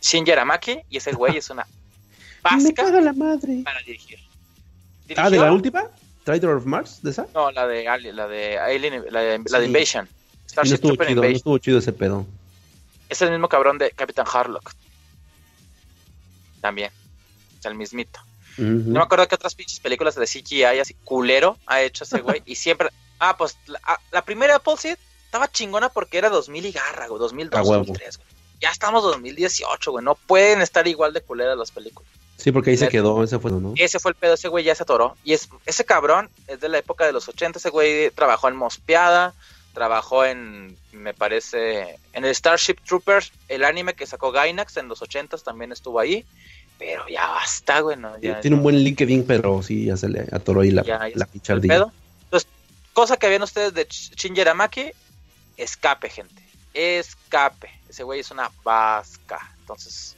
Shinji Aramaki y ese güey es una vasca la madre para dirigir. ¿Dirigió? Ah, ¿de la última? ¿Traitor of Mars? ¿De esa? No, la de Invasion. Starship Trooper Invasion. No estuvo chido ese pedo. Es el mismo cabrón de Capitán Harlock. También. Es el mismito. Uh-huh. No me acuerdo qué otras pinches películas de CGI así culero ha hecho ese güey. Y siempre... Ah, pues la primera Apple Seed estaba chingona porque era 2000 y garra, güey. 2002, 2003, güey. Ya estamos 2018, güey. No pueden estar igual de culeras las películas. Sí, porque ahí se quedó, ese fue el pedo, ese güey ya se atoró. Y ese cabrón es de la época de los 80, ese güey trabajó en Mospeada, trabajó en, me parece, en el Starship Troopers, el anime que sacó Gainax en los 80 también estuvo ahí, pero ya basta, güey. No, ya, tiene un buen LinkedIn, pero sí, ya se le atoró ahí la pichardilla. Entonces, cosa que ven ustedes de Shinji Aramaki, escape, gente, escape. Ese güey es una vasca. Entonces,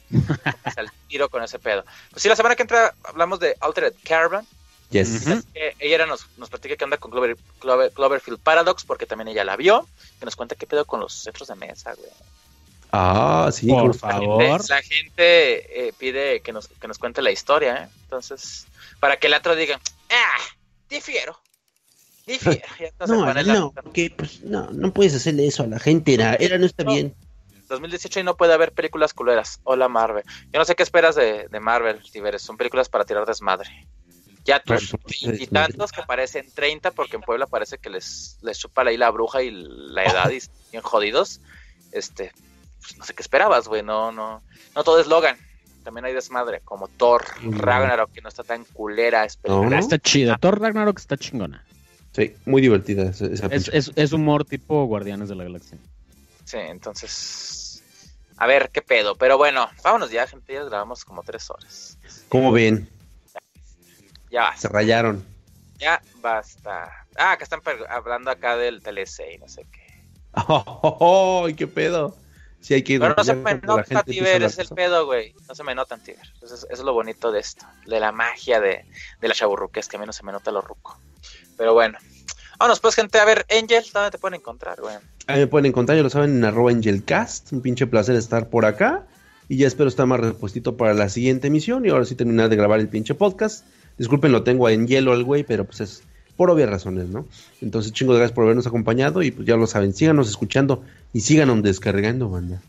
al tiro con ese pedo. Pues sí, la semana que entra hablamos de Altered Carbon. Yes. Uh-huh. Ella nos platica qué onda con Cloverfield Paradox, porque también ella la vio. Que nos cuenta qué pedo con los centros de mesa, güey. Ah, sí, por favor. La gente pide que nos cuente la historia, ¿eh? Entonces, para que el otro diga, difiero. No puedes hacerle eso a la gente, era no está bien. 2018 y no puede haber películas culeras. Hola, Marvel. Yo no sé qué esperas de Marvel, Tiberes. Son películas para tirar desmadre. Ya tus veintitantos que parecen 30, porque en Puebla parece que les chupa ahí la bruja y la edad y bien jodidos. Pues no sé qué esperabas, güey. No todo es Logan. También hay desmadre, como Thor Ragnarok, que no está tan culera. No, está chida. Thor Ragnarok está chingona. Sí, muy divertida. Es humor tipo Guardianes de la Galaxia. Sí, entonces, a ver qué pedo, pero bueno, vámonos ya, gente, ya grabamos como 3 horas. ¿Cómo ven? Ya basta. Se rayaron. Ya basta. Ah, que están hablando acá del TLC y no sé qué. ¡Oh, qué pedo! Sí, hay que ir. Pero no se me nota, Tiber, es el pedo, güey. No se me notan, Tiber. Entonces, eso es lo bonito de esto, de la magia de la chaburruquez, que a mí no se me nota lo ruco. Pero bueno. Vámonos pues, gente, a ver, Angel, ¿dónde te pueden encontrar, güey? Ahí me pueden encontrar, ya lo saben, en @angelcast. Un pinche placer estar por acá. Y ya espero estar más repuestito para la siguiente emisión. Y ahora sí terminar de grabar el pinche podcast. Disculpen, lo tengo en hielo al güey, pero pues es por obvias razones, ¿no? Entonces, chingo de gracias por habernos acompañado. Y pues ya lo saben, síganos escuchando y síganos descargando, banda.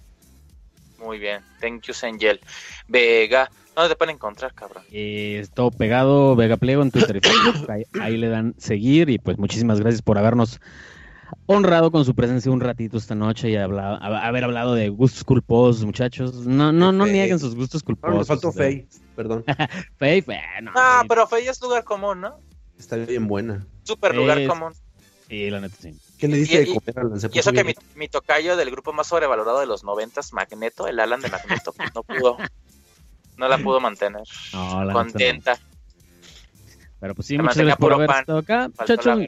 Muy bien, thank you, Angel. Vega, ¿dónde te pueden encontrar, cabrón? Todo pegado, Vega Pliego en Twitter y Facebook. Ahí le dan seguir. Y pues muchísimas gracias por habernos honrado con su presencia un ratito esta noche y haber hablado de gustos culposos, muchachos. No nieguen sus gustos culposos. Nos faltó Fey, perdón. Fey, bueno. Ah, pero Fey es lugar común, ¿no? Está bien buena. Súper lugar común. Sí, la neta, sí. ¿Qué le diste de comer al Lance? Y eso que mi tocayo del grupo más sobrevalorado de los 90s, Magneto, el Alan de Magneto, no la pudo mantener. No, contenta. Pero pues sí, además, muchas gracias por haber estado acá. Chachón,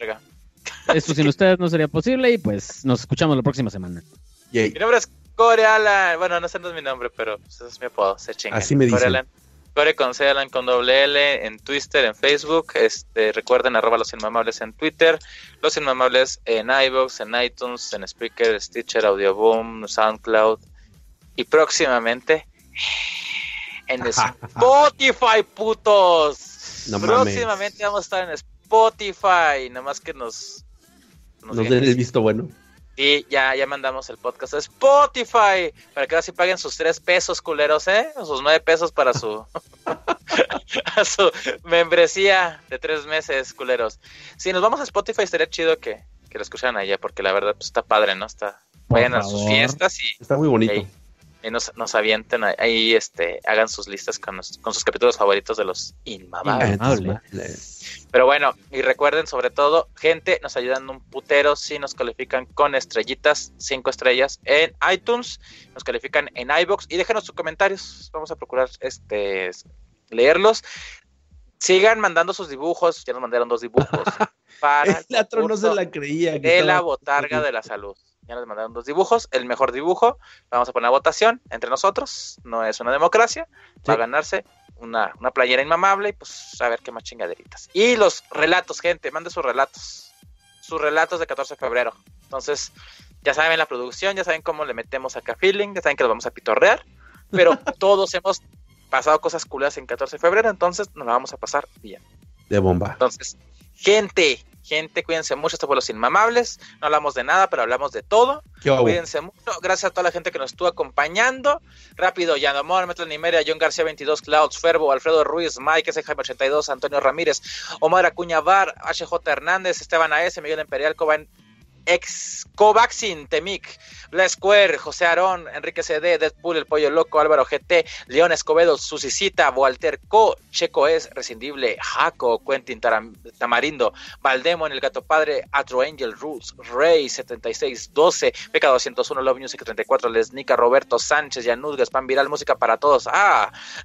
esto sin ustedes no sería posible y pues nos escuchamos la próxima semana. Yay. Mi nombre es Core Alan. Bueno, no sé, no es mi nombre, pero eso es mi apodo. Se chingan. Así me dicen. Core con C, Alan con doble L en Twitter, en Facebook. Recuerden, arroba Los Inmamables en Twitter. Los Inmamables en iVoox, en iTunes, en Spreaker, Stitcher, Audioboom, SoundCloud. Y próximamente en Spotify, putos. No próximamente mames. Vamos a estar en Spotify. Nada más que nos den el visto bueno. Y ya mandamos el podcast a Spotify para que ahora sí paguen sus $3, culeros, sus $9 para su a su membresía de 3 meses, culeros. Si nos vamos a Spotify estaría chido que lo escucharan allá, porque la verdad pues, está padre, ¿no? Vayan a sus fiestas y está muy bonito. Y nos avienten ahí, hagan sus listas con sus capítulos favoritos de Los Inmamables. Pero bueno, y recuerden sobre todo, gente, nos ayudan un putero si nos califican con estrellitas, 5 estrellas en iTunes, nos califican en iVoox y déjenos sus comentarios, vamos a procurar leerlos. Sigan mandando sus dibujos, ya nos mandaron 2 dibujos. Para el otro no se la creía. De la botarga de la salud. Ya nos mandaron 2 dibujos, el mejor dibujo vamos a poner a votación entre nosotros, no es una democracia, sí. Va a ganarse una playera inmamable y pues a ver qué más chingaderitas. Y los relatos, gente, manden sus relatos de 14 de febrero. Entonces, ya saben la producción, ya saben cómo le metemos acá feeling, ya saben que lo vamos a pitorrear, pero todos hemos pasado cosas culeras en 14 de febrero, entonces nos la vamos a pasar bien. De bomba. Entonces, gente, cuídense mucho, esto fue Los Inmamables, no hablamos de nada, pero hablamos de todo. Cuídense mucho, gracias a toda la gente que nos estuvo acompañando. Rápido, Jan Amor, Metlan Nimeria, John García 22, Clouds, Ferbo, Alfredo Ruiz, Mike, S. Jaime 82, Antonio Ramírez, Omar Acuña Bar, HJ Hernández, Esteban A.S., Miguel Imperial, Coban Ex Covaxin, Temic, Bla Square, José Aarón, Enrique CD, Deadpool, El Pollo Loco, Álvaro GT, León Escobedo, Susicita, Walter Co, Checo Es, Rescindible, Jaco, Quentin Tamarindo, Valdemon, El Gato Padre, Atro Angel, Rules, Rey 7612, Pecado 201, Love Music 34, Lesnica, Roberto Sánchez, Yanud, Gaspan Viral, Música para Todos,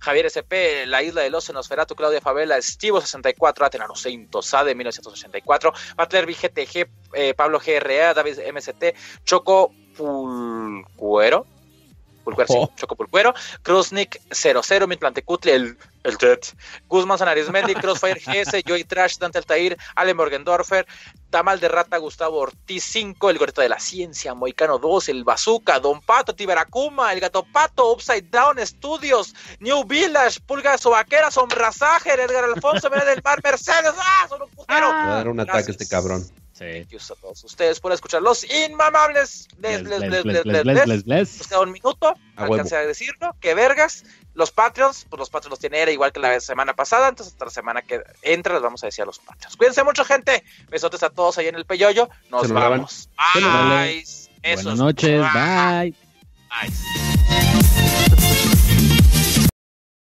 Javier SP, La Isla del Oso, Nosferatu, Claudia Favela, Estivo 64, Atenano Seinto, Sade 1984, Patler GTG, Pablo GR, David MST, Choco Pulcuero, sí, Choco Pulcuero, Cruznik 00, Mitlantecutli, el Dead, Guzmán Sanarismendi, Crossfire GS, Joy Trash, Dante Altair, Ale Morgendorfer, Tamal de Rata, Gustavo Ortiz 5, El Gorrito de la Ciencia, Moicano 2, El Bazooka, Don Pato, Tiberacuma, El Gato Pato, Upside Down Studios, New Village, Pulga Sobaquera, Sombrasager, Edgar Alfonso, Vene del Mar, Mercedes, son un putero. Va a dar un ataque este cabrón. Sí. Gracias a todos ustedes por escuchar Los Inmamables. Les. Nos queda un minuto. Alcancé a decirlo. Que vergas. Los Patreons, pues los Patreons los tiene igual que la semana pasada. Entonces, hasta la semana que entra, les vamos a decir a los Patreons. Cuídense mucho, gente. Besotes a todos ahí en el Peyoyo. Nos vamos. Bye. Buenas noches. Bye. Bye.